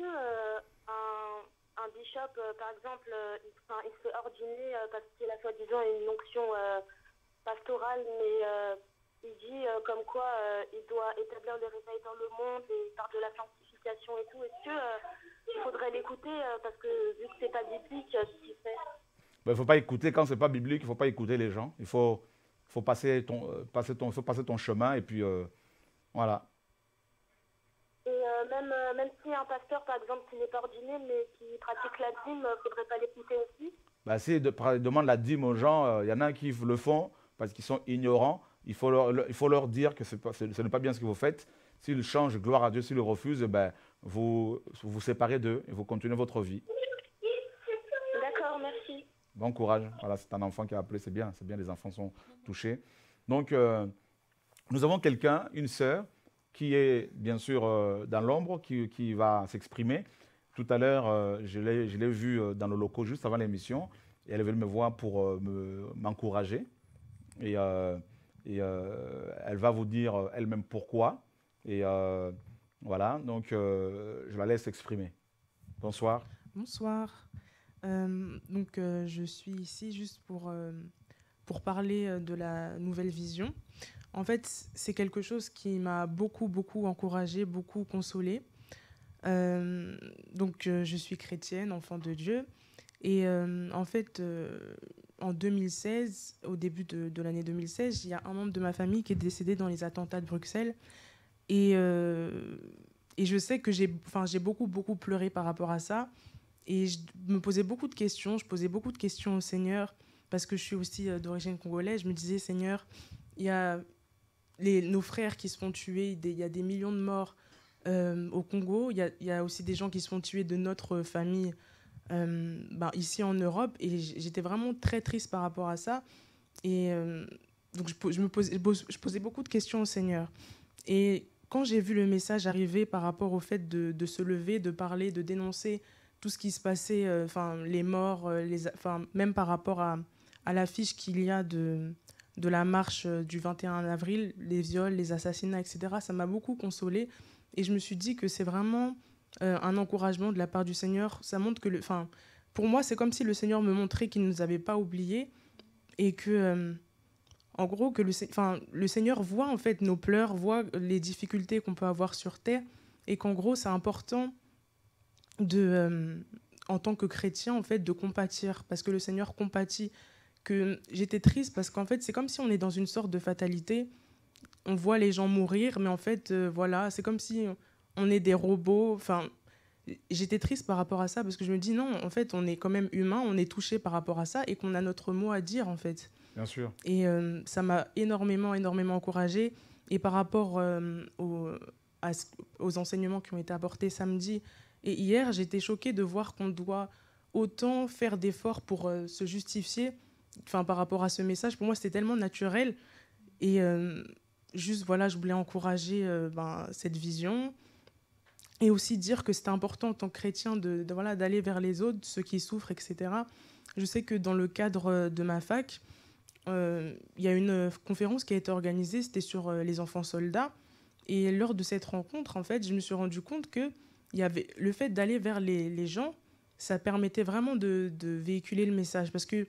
Euh, un, un bishop, euh, par exemple, euh, il, enfin, il se fait ordiner euh, parce qu'il a soi-disant une onction euh, pastorale, mais euh, il dit euh, comme quoi euh, il doit établir le réveil dans le monde et il parle de la sanctification et tout. Est-ce qu'il euh, faudrait l'écouter euh, parce que vu que c'est pas biblique, euh, ce qu'il fait? Ben, il faut pas écouter quand c'est pas biblique, il faut pas écouter les gens. Il faut, faut passer ton, euh, passer ton, faut passer ton chemin et puis euh, voilà. Et euh, même même, même si un pasteur, par exemple, qui n'est pas ordiné, mais qui pratique la dîme, il ne faudrait pas l'écouter aussi? Bah, si de, demande la dîme aux gens, il euh, y en a qui le font parce qu'ils sont ignorants. Il faut leur, le, il faut leur dire que ce n'est pas bien ce que vous faites. S'ils changent, gloire à Dieu. S'ils le refusent, ben, vous vous séparez d'eux et vous continuez votre vie. D'accord, merci. Bon courage. Voilà, c'est un enfant qui a appelé, c'est bien. C'est bien, les enfants sont touchés. Donc, euh, nous avons quelqu'un, une sœur, qui est bien sûr euh, dans l'ombre, qui, qui va s'exprimer. Tout à l'heure, euh, je l'ai vue dans le locaux juste avant l'émission. Elle est venue me voir pour euh, m'encourager. Me, et euh, et euh, elle va vous dire elle-même pourquoi. Et euh, voilà, donc euh, je la laisse s'exprimer. Bonsoir. Bonsoir. Euh, donc euh, je suis ici juste pour, euh, pour parler de la nouvelle vision. En fait, c'est quelque chose qui m'a beaucoup, beaucoup encouragée, beaucoup consolée. Euh, donc euh, je suis chrétienne, enfant de Dieu. Et euh, en fait, euh, en deux mille seize, au début de, de l'année deux mille seize, il y a un membre de ma famille qui est décédé dans les attentats de Bruxelles. Et, euh, et je sais que j'ai enfin, j'ai beaucoup, beaucoup pleuré par rapport à ça. Et je me posais beaucoup de questions. Je posais beaucoup de questions au Seigneur, parce que je suis aussi d'origine congolaise. Je me disais, Seigneur, il y a les, nos frères qui se font tuer. Il y a des millions de morts euh, au Congo. Il y a, il y a aussi des gens qui se font tuer de notre famille euh, ben, ici en Europe. Et j'étais vraiment très triste par rapport à ça. Et euh, donc, je, je, me posais, je posais beaucoup de questions au Seigneur. Et quand j'ai vu le message arriver par rapport au fait de, de se lever, de parler, de dénoncer tout ce qui se passait, euh, enfin, les morts, euh, les, enfin, même par rapport à, à l'affiche qu'il y a de, de la marche du vingt et un avril, les viols, les assassinats, et cetera, ça m'a beaucoup consolée. Et je me suis dit que c'est vraiment euh, un encouragement de la part du Seigneur. Ça montre que, le, enfin, pour moi, c'est comme si le Seigneur me montrait qu'il ne nous avait pas oubliés et que... Euh, En gros, que le, enfin, le Seigneur voit en fait nos pleurs, voit les difficultés qu'on peut avoir sur terre, et qu'en gros, c'est important de, euh, en tant que chrétien, en fait, de compatir, parce que le Seigneur compatit. Que j'étais triste parce qu'en fait, c'est comme si on est dans une sorte de fatalité. On voit les gens mourir, mais en fait, euh, voilà, c'est comme si on est des robots. Enfin, j'étais triste par rapport à ça parce que je me dis non, en fait, on est quand même humain, on est touché par rapport à ça et qu'on a notre mot à dire en fait. Bien sûr. Et euh, ça m'a énormément, énormément encouragée. Et par rapport euh, au, à, aux enseignements qui ont été apportés samedi et hier, j'étais choquée de voir qu'on doit autant faire d'efforts pour euh, se justifier. Enfin, par rapport à ce message, pour moi, c'était tellement naturel. Et euh, juste, voilà, je voulais encourager euh, ben, cette vision et aussi dire que c'était important en tant que chrétien de, de, voilà, d'aller vers les autres, ceux qui souffrent, et cetera. Je sais que dans le cadre de ma fac, il euh, y a une euh, conférence qui a été organisée, c'était sur euh, les enfants soldats. Et lors de cette rencontre, en fait, je me suis rendu compte que y avait, le fait d'aller vers les, les gens, ça permettait vraiment de, de véhiculer le message. Parce que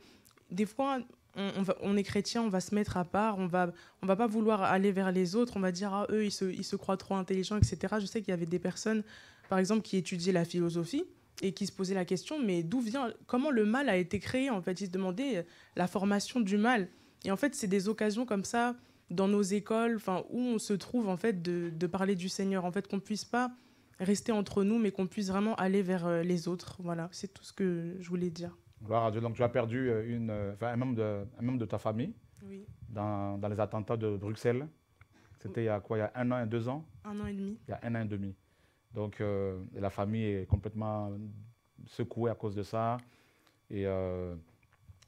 des fois, on, on, va, on est chrétien, on va se mettre à part, on va, on va pas vouloir aller vers les autres, on va dire ah, eux, ils se, ils se croient trop intelligents, et cetera. Je sais qu'il y avait des personnes, par exemple, qui étudiaient la philosophie et qui se posaient la question, mais d'où vient, comment le mal a été créé, en fait. Ils se demandaient la formation du mal. Et en fait, c'est des occasions comme ça, dans nos écoles, enfin, où on se trouve, en fait, de, de parler du Seigneur. En fait, qu'on ne puisse pas rester entre nous, mais qu'on puisse vraiment aller vers les autres. Voilà, c'est tout ce que je voulais dire. Gloire à Dieu. Donc, tu as perdu une, enfin, un, membre de, un membre de ta famille, oui, dans, dans les attentats de Bruxelles. C'était, oui, il y a quoi? Il y a un an et deux ans? Un an et demi. Il y a un an et demi. Donc, euh, la famille est complètement secouée à cause de ça. Et euh,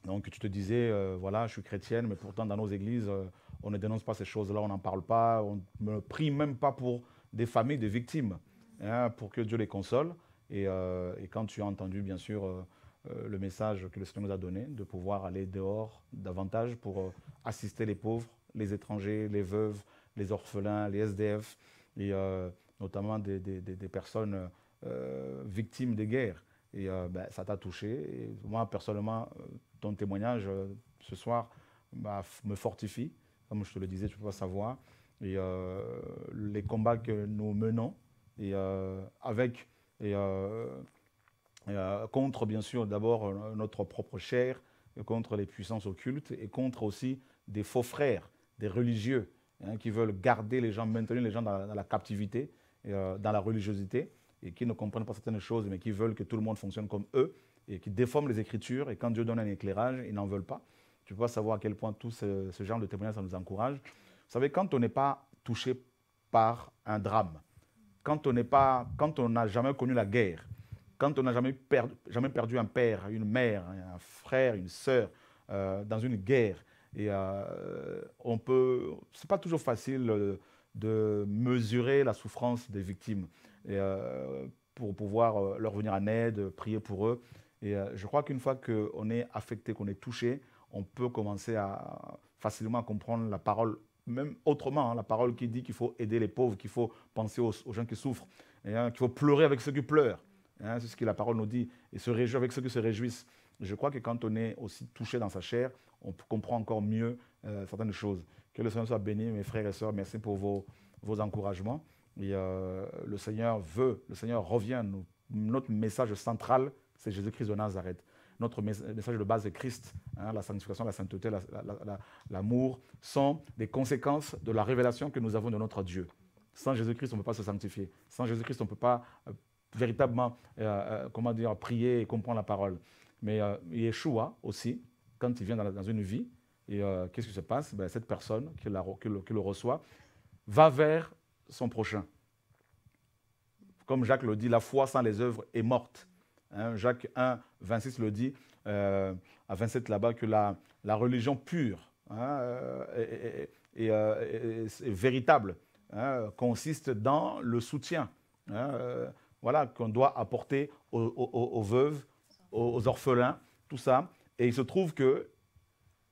donc, tu te disais, euh, voilà, je suis chrétienne, mais pourtant, dans nos églises, euh, on ne dénonce pas ces choses-là, on n'en parle pas, on ne prie même pas pour des familles de victimes, hein, pour que Dieu les console. Et, euh, et quand tu as entendu, bien sûr, euh, euh, le message que le Seigneur nous a donné, de pouvoir aller dehors davantage pour euh, assister les pauvres, les étrangers, les veuves, les orphelins, les S D F, et... Euh, notamment des, des, des, des personnes euh, victimes de guerre. Et euh, ben, ça t'a touché. Et moi, personnellement, euh, ton témoignage euh, ce soir bah, me fortifie. Comme je te le disais, tu ne peux pas savoir. Et euh, les combats que nous menons, et, euh, avec, et, euh, et, euh, contre, bien sûr, d'abord notre propre chair, contre les puissances occultes, et contre aussi des faux frères, des religieux, hein, qui veulent garder les gens, maintenir les gens dans la, dans la captivité. euh, dans la religiosité et qui ne comprennent pas certaines choses, mais qui veulent que tout le monde fonctionne comme eux et qui déforment les Écritures. Et quand Dieu donne un éclairage, ils n'en veulent pas. Tu peux savoir à quel point tout ce, ce genre de témoignage, ça nous encourage. Vous savez, quand on n'est pas touché par un drame, quand on n'est pas, quand on n'a jamais connu la guerre, quand on n'a jamais perdu, jamais perdu un père, une mère, un frère, une sœur, euh, dans une guerre, et euh, on peut, c'est pas toujours facile euh, de mesurer la souffrance des victimes et, euh, pour pouvoir euh, leur venir en aide, prier pour eux. Et euh, je crois qu'une fois qu'on est affecté, qu'on est touché, on peut commencer à facilement comprendre la parole, même autrement, hein, la parole qui dit qu'il faut aider les pauvres, qu'il faut penser aux, aux gens qui souffrent, hein, qu'il faut pleurer avec ceux qui pleurent. Hein, c'est ce que la parole nous dit, et se réjouir avec ceux qui se réjouissent. Je crois que quand on est aussi touché dans sa chair, on comprend encore mieux euh, certaines choses. Que le Seigneur soit béni, mes frères et sœurs, merci pour vos, vos encouragements. Et, euh, le Seigneur veut, le Seigneur revient. Nous, notre message central, c'est Jésus-Christ de Nazareth. Notre message de base est Christ. Hein, la sanctification, la sainteté, la, la, la, l'amour sont des conséquences de la révélation que nous avons de notre Dieu. Sans Jésus-Christ, on ne peut pas se sanctifier. Sans Jésus-Christ, on ne peut pas euh, véritablement euh, euh, comment dire, prier et comprendre la parole. Mais euh, Yeshua aussi, quand il vient dans, la, dans une vie, et euh, qu'est-ce qui se passe? Ben, cette personne qui, la, qui, le, qui le reçoit va vers son prochain. Comme Jacques le dit, la foi sans les œuvres est morte. Hein, Jacques un, vingt-six le dit, euh, à vingt-sept là-bas, que la, la religion pure hein, est, est, est, est, est véritable, hein, consiste dans le soutien. Hein, euh, Voilà, qu'on doit apporter aux, aux, aux veuves, aux, aux orphelins, tout ça. Et il se trouve que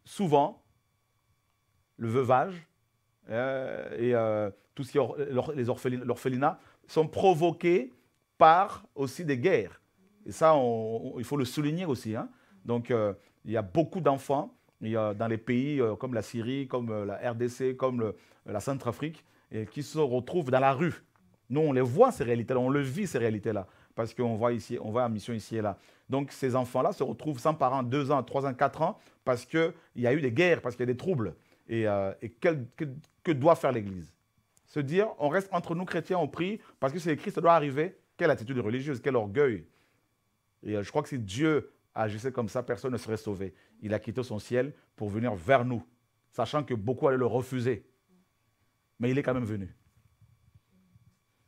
souvent, le veuvage euh, et euh, tout ce qui est or, or, les orphelin, l'orphelinat sont provoqués par aussi des guerres. Et ça, on, on, il faut le souligner aussi. Hein. Donc, euh, il y a beaucoup d'enfants euh, dans les pays euh, comme la Syrie, comme euh, la R D C, comme le, la Centrafrique, et qui se retrouvent dans la rue. Nous, on les voit, ces réalités-là, on le vit, ces réalités-là, parce qu'on va ici, on va en mission ici et là. Donc, ces enfants-là se retrouvent sans parents, deux ans, trois ans, quatre ans, parce qu'il y a eu des guerres, parce qu'il y a des troubles. Et, euh, et que, que, que doit faire l'Église? Se dire, on reste entre nous chrétiens, on prie, parce que c'est écrit, ça doit arriver. Quelle attitude religieuse, quel orgueil. Et euh, je crois que si Dieu agissait comme ça, personne ne serait sauvé. Il a quitté son ciel pour venir vers nous, sachant que beaucoup allaient le refuser. Mais il est quand même venu.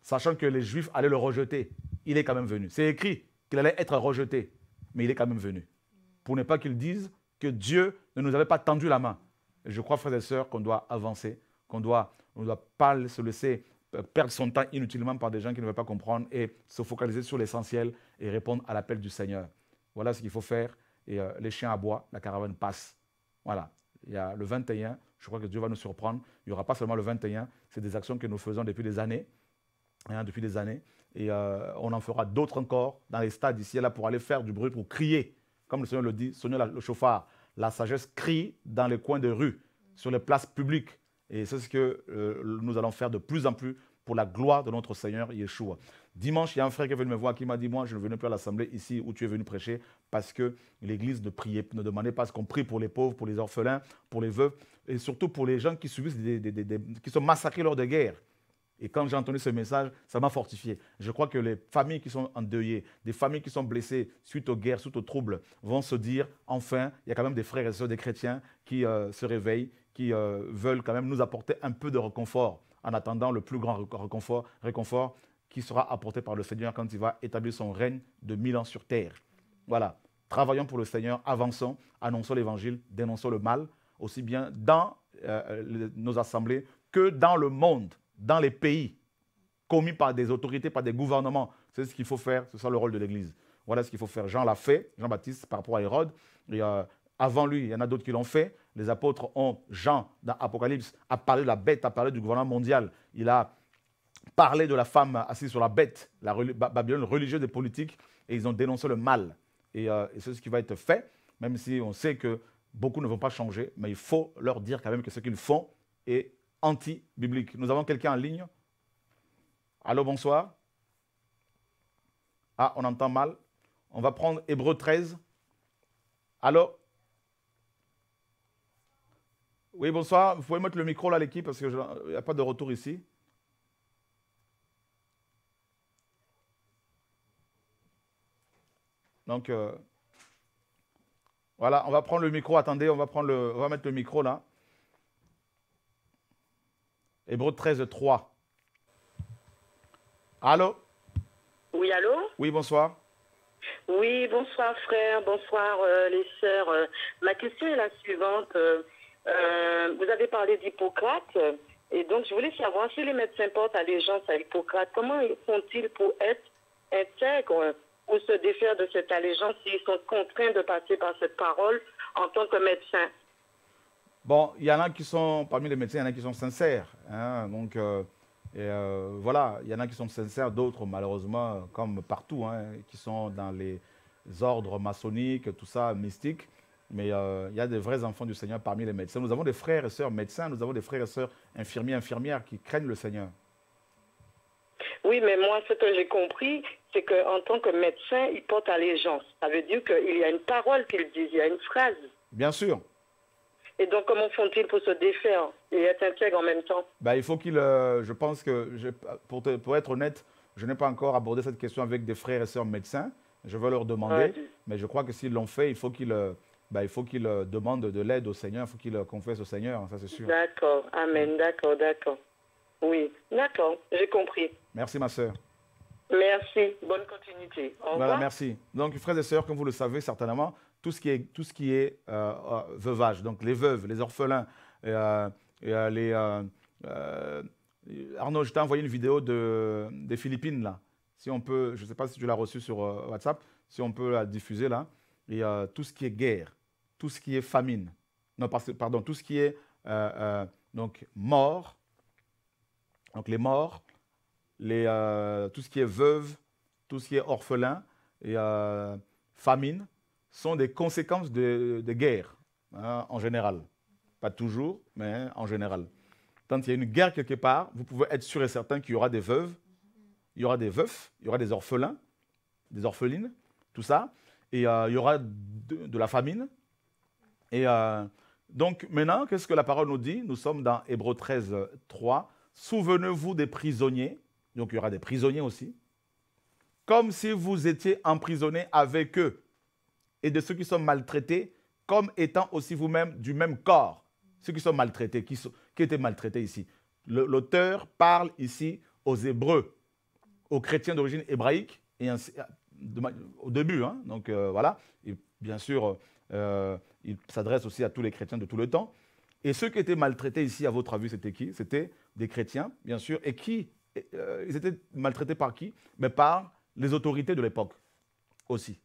Sachant que les Juifs allaient le rejeter, il est quand même venu. C'est écrit qu'il allait être rejeté, mais il est quand même venu. Pour ne pas qu'ils disent que Dieu ne nous avait pas tendu la main. Et je crois, frères et sœurs, qu'on doit avancer, qu'on doit, on ne doit pas se laisser perdre son temps inutilement par des gens qui ne veulent pas comprendre et se focaliser sur l'essentiel et répondre à l'appel du Seigneur. Voilà ce qu'il faut faire. Et euh, les chiens aboient, la caravane passe. Voilà. Il y a le vingt et un, je crois que Dieu va nous surprendre. Il n'y aura pas seulement le vingt et un, c'est des actions que nous faisons depuis des années. Hein, depuis des années, et euh, on en fera d'autres encore dans les stades ici et là pour aller faire du bruit, pour crier, comme le Seigneur le dit, sonner le chauffard. La sagesse crie dans les coins de rue, sur les places publiques, et c'est ce que euh, nous allons faire de plus en plus pour la gloire de notre Seigneur Yeshua. Dimanche, il y a un frère qui est venu me voir qui m'a dit, moi je ne venais plus à l'assemblée ici où tu es venu prêcher parce que l'église ne priait, ne demandait pas ce qu'on prie pour les pauvres, pour les orphelins, pour les veuves, et surtout pour les gens qui subissent, des, des, des, des, qui sont massacrés lors des guerres. Et quand j'ai entendu ce message, ça m'a fortifié. Je crois que les familles qui sont endeuillées, des familles qui sont blessées suite aux guerres, suite aux troubles, vont se dire, enfin, il y a quand même des frères et sœurs, des chrétiens qui euh, se réveillent, qui euh, veulent quand même nous apporter un peu de réconfort, en attendant le plus grand réconfort, réconfort qui sera apporté par le Seigneur quand il va établir son règne de mille ans sur terre. Voilà, travaillons pour le Seigneur, avançons, annonçons l'Évangile, dénonçons le mal, aussi bien dans euh, les, nos assemblées que dans le monde. Dans les pays, commis par des autorités, par des gouvernements. C'est ce qu'il faut faire, c'est ça le rôle de l'Église. Voilà ce qu'il faut faire. Jean l'a fait, Jean-Baptiste, par rapport à Hérode. Et euh, avant lui, il y en a d'autres qui l'ont fait. Les apôtres ont, Jean, dans Apocalypse, a parlé de la bête, a parlé du gouvernement mondial. Il a parlé de la femme assise sur la bête, la Babylone religieuse et politique, et ils ont dénoncé le mal. Et, euh, et c'est ce qui va être fait, même si on sait que beaucoup ne vont pas changer, mais il faut leur dire quand même que ce qu'ils font est anti-biblique. Nous avons quelqu'un en ligne. Allô, bonsoir. Ah, on entend mal. On va prendre Hébreux treize. Allô? Oui, bonsoir. Vous pouvez mettre le micro là, l'équipe, parce qu'il n'y a pas de retour ici. Donc, euh, voilà, on va prendre le micro. Attendez, on va, prendre le, on va mettre le micro là. Hébreux treize, trois. Allô? Oui, allô? Oui, bonsoir. Oui, bonsoir frère, bonsoir euh, les sœurs. Euh, ma question est la suivante. Euh, euh, vous avez parlé d'Hippocrate, euh, et donc je voulais savoir si les médecins portent allégeance à Hippocrate, comment font-ils pour être intègres ou se défaire de cette allégeance s'ils sont contraints de passer par cette parole en tant que médecin? Bon, il y en a qui sont, parmi les médecins, il y en a qui sont sincères. Hein, donc, euh, et euh, voilà, il y en a qui sont sincères, d'autres, malheureusement, comme partout, hein, qui sont dans les ordres maçonniques, tout ça, mystiques. Mais euh, il y a des vrais enfants du Seigneur parmi les médecins. Nous avons des frères et sœurs médecins, nous avons des frères et sœurs infirmiers, infirmières qui craignent le Seigneur. Oui, mais moi, ce que j'ai compris, c'est qu'en tant que médecin, il porte allégeance. Ça veut dire qu'il y a une parole qu'ils disent, il y a une phrase. Bien sûr. Et donc, comment font-ils pour se défaire et être intègres en même temps? Ben, il faut qu'ils... Euh, je pense que, je, pour, te, pour être honnête, je n'ai pas encore abordé cette question avec des frères et sœurs médecins. Je veux leur demander, ouais. Mais je crois que s'ils l'ont fait, il faut qu'ils ben, qu demandent de l'aide au Seigneur, il faut qu'ils confessent au Seigneur, ça c'est sûr. D'accord, amen, d'accord, d'accord. Oui, d'accord, j'ai compris. Merci ma sœur. Merci, bonne continuité. Au voilà, revoir. Merci. Donc, frères et sœurs, comme vous le savez certainement, tout ce qui est, tout ce qui est euh, veuvage, donc les veuves, les orphelins, euh, et, euh, les... Euh, euh, Arnaud, je t'ai envoyé une vidéo de, des Philippines, là. Si on peut, je ne sais pas si tu l'as reçue sur euh, WhatsApp, si on peut la diffuser, là. Et euh, tout ce qui est guerre, tout ce qui est famine, non, parce, pardon, tout ce qui est euh, euh, donc mort, donc les morts, les, euh, tout ce qui est veuve, tout ce qui est orphelin et euh, famine, sont des conséquences de, de guerre, hein, en général. Pas toujours, mais en général. Quand il y a une guerre quelque part, vous pouvez être sûr et certain qu'il y aura des veuves, il y aura des veufs, il y aura des orphelins, des orphelines, tout ça. Et euh, il y aura de, de la famine. Et euh, donc maintenant, qu'est-ce que la parole nous dit? Nous sommes dans Hébreux treize, trois. « Souvenez-vous des prisonniers. » Donc il y aura des prisonniers aussi. « Comme si vous étiez emprisonnés avec eux. » Et de ceux qui sont maltraités, comme étant aussi vous-même du même corps. Ceux qui sont maltraités, qui, sont, qui étaient maltraités ici. L'auteur parle ici aux Hébreux, aux chrétiens d'origine hébraïque, et ainsi, au début, hein, donc euh, voilà. Et bien sûr, euh, il s'adresse aussi à tous les chrétiens de tout le temps. Et ceux qui étaient maltraités ici, à votre avis, c'était qui? C'était des chrétiens, bien sûr. Et qui euh, ils étaient maltraités par qui? Mais par les autorités de l'époque aussi.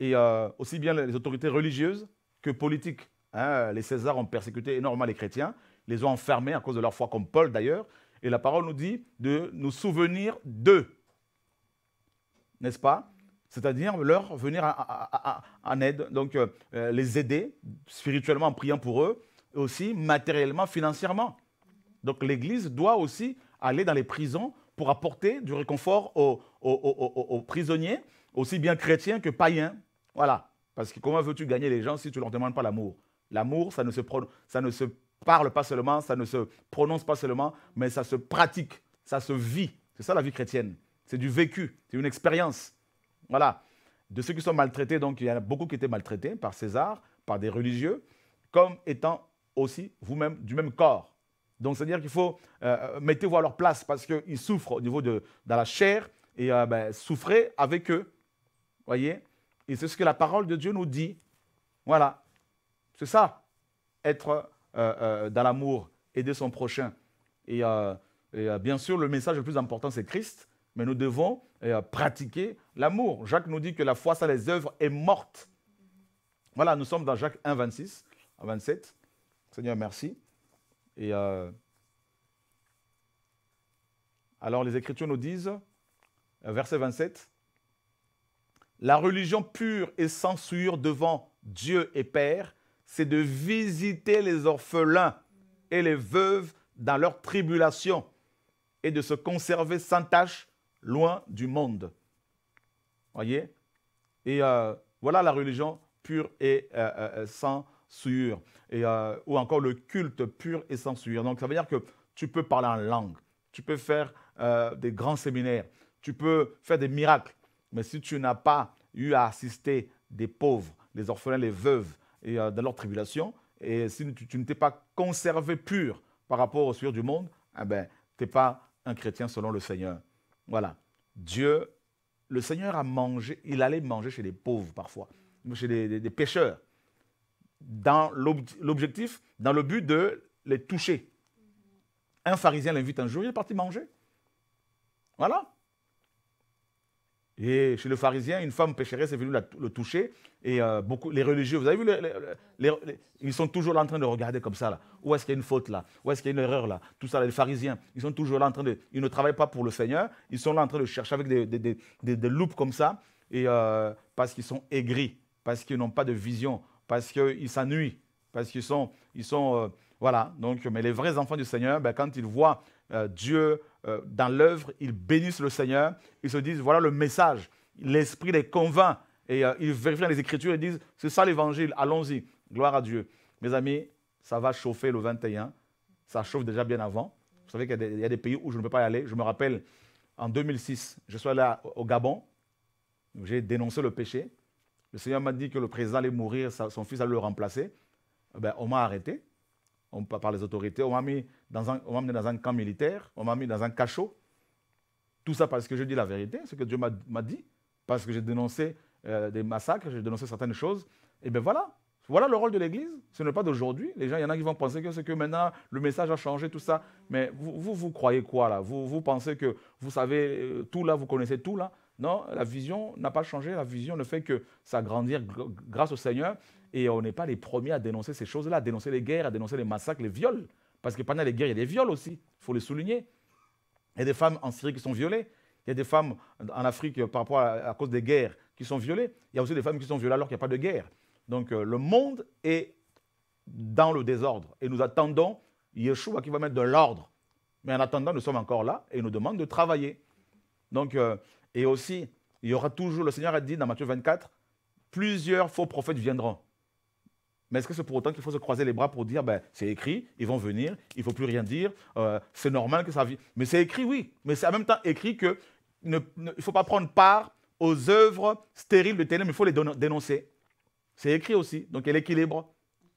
Et euh, aussi bien les autorités religieuses que politiques. Hein, les Césars ont persécuté énormément les chrétiens, les ont enfermés à cause de leur foi, comme Paul d'ailleurs. Et la parole nous dit de nous souvenir d'eux, n'est-ce pas? C'est-à-dire leur venir à, à, à, en aide, donc euh, les aider spirituellement en priant pour eux, et aussi matériellement, financièrement. Donc l'Église doit aussi aller dans les prisons pour apporter du réconfort aux, aux, aux, aux, aux prisonniers, aussi bien chrétiens que païens. Voilà. Parce que comment veux-tu gagner les gens si tu ne leur demandes pas l'amour? L'amour, ça, ça ne se parle pas seulement, ça ne se prononce pas seulement, mais ça se pratique, ça se vit. C'est ça la vie chrétienne. C'est du vécu, c'est une expérience. Voilà. De ceux qui sont maltraités, donc il y en a beaucoup qui étaient maltraités par César, par des religieux, comme étant aussi vous-même du même corps. Donc c'est-à-dire qu'il faut, euh, mettez-vous à leur place parce qu'ils souffrent au niveau de dans la chair et euh, ben, souffrez avec eux. Voyez? Et c'est ce que la parole de Dieu nous dit. Voilà. C'est ça. Être euh, euh, dans l'amour, aider son prochain. Et, euh, et euh, bien sûr, le message le plus important, c'est Christ. Mais nous devons euh, pratiquer l'amour. Jacques nous dit que la foi sans les œuvres est morte. Voilà, nous sommes dans Jacques un, vingt-six à vingt-sept. Seigneur, merci. Et euh, alors, les Écritures nous disent, verset vingt-sept, la religion pure et sans souillure devant Dieu et Père, c'est de visiter les orphelins et les veuves dans leur tribulation et de se conserver sans tache loin du monde. Voyez? Et euh, voilà la religion pure et euh, euh, sans souillure. Et, euh, ou encore le culte pur et sans souillure. Donc ça veut dire que tu peux parler en langue, tu peux faire euh, des grands séminaires, tu peux faire des miracles. Mais si tu n'as pas eu à assister des pauvres, les orphelins, les veuves et, euh, dans leur tribulation, et si tu, tu ne t'es pas conservé pur par rapport aux souillures du monde, eh ben, tu n'es pas un chrétien selon le Seigneur. Voilà. Dieu, le Seigneur a mangé, il allait manger chez des pauvres parfois, chez des, des, des pécheurs, dans l'objectif, dans le but de les toucher. Un pharisien l'invite un jour, il est parti manger. Voilà. Et chez le pharisien, une femme pécheresse est venue la, le toucher. Et euh, beaucoup, les religieux, vous avez vu, les, les, les, les, ils sont toujours là en train de regarder comme ça. Là. Où est-ce qu'il y a une faute là? Où est-ce qu'il y a une erreur là? Tout ça, là, les pharisiens, ils sont toujours là en train de... Ils ne travaillent pas pour le Seigneur. Ils sont là en train de chercher avec des, des, des, des, des loupes comme ça. Et, euh, parce qu'ils sont aigris, parce qu'ils n'ont pas de vision, parce qu'ils s'ennuient, parce qu'ils sont... Ils sont euh, voilà. Donc, mais les vrais enfants du Seigneur, ben, quand ils voient euh, Dieu... dans l'œuvre, ils bénissent le Seigneur, ils se disent, voilà le message, l'Esprit les convainc, et euh, ils vérifient dans les Écritures et disent, c'est ça l'Évangile, allons-y, gloire à Dieu. Mes amis, ça va chauffer le vingt et un, ça chauffe déjà bien avant. Vous savez qu'il y, y a des pays où je ne peux pas y aller. Je me rappelle, en deux mille six, je suis allé au Gabon, j'ai dénoncé le péché. Le Seigneur m'a dit que le président allait mourir, son fils allait le remplacer. Eh bien, on m'a arrêté. On, par les autorités, on m'a mis dans un, on m'a mis dans un camp militaire, on m'a mis dans un cachot. Tout ça parce que je dis la vérité, ce que Dieu m'a dit, parce que j'ai dénoncé euh, des massacres, j'ai dénoncé certaines choses. Et bien voilà, voilà le rôle de l'Église. Ce n'est pas d'aujourd'hui. Les gens, il y en a qui vont penser que c'est que maintenant le message a changé, tout ça. Mais vous, vous, vous croyez quoi là? Vous, vous pensez que vous savez euh, tout là, vous connaissez tout là? Non, la vision n'a pas changé. La vision ne fait que s'agrandir grâce au Seigneur. Et on n'est pas les premiers à dénoncer ces choses-là, à dénoncer les guerres, à dénoncer les massacres, les viols. Parce que pendant les guerres, il y a des viols aussi, il faut les souligner. Il y a des femmes en Syrie qui sont violées. Il y a des femmes en Afrique, par rapport à, à cause des guerres, qui sont violées. Il y a aussi des femmes qui sont violées alors qu'il n'y a pas de guerre. Donc euh, le monde est dans le désordre. Et nous attendons Yeshua qui va mettre de l'ordre. Mais en attendant, nous sommes encore là et il nous demande de travailler. Donc... Euh, Et aussi, il y aura toujours, le Seigneur a dit dans Matthieu vingt-quatre, plusieurs faux prophètes viendront. Mais est-ce que c'est pour autant qu'il faut se croiser les bras pour dire, ben, c'est écrit, ils vont venir, il ne faut plus rien dire, euh, c'est normal que ça vienne. Mais c'est écrit, oui. Mais c'est en même temps écrit qu'il ne, ne faut pas prendre part aux œuvres stériles de ténèbres, il faut les dénoncer. C'est écrit aussi, donc il y a l'équilibre.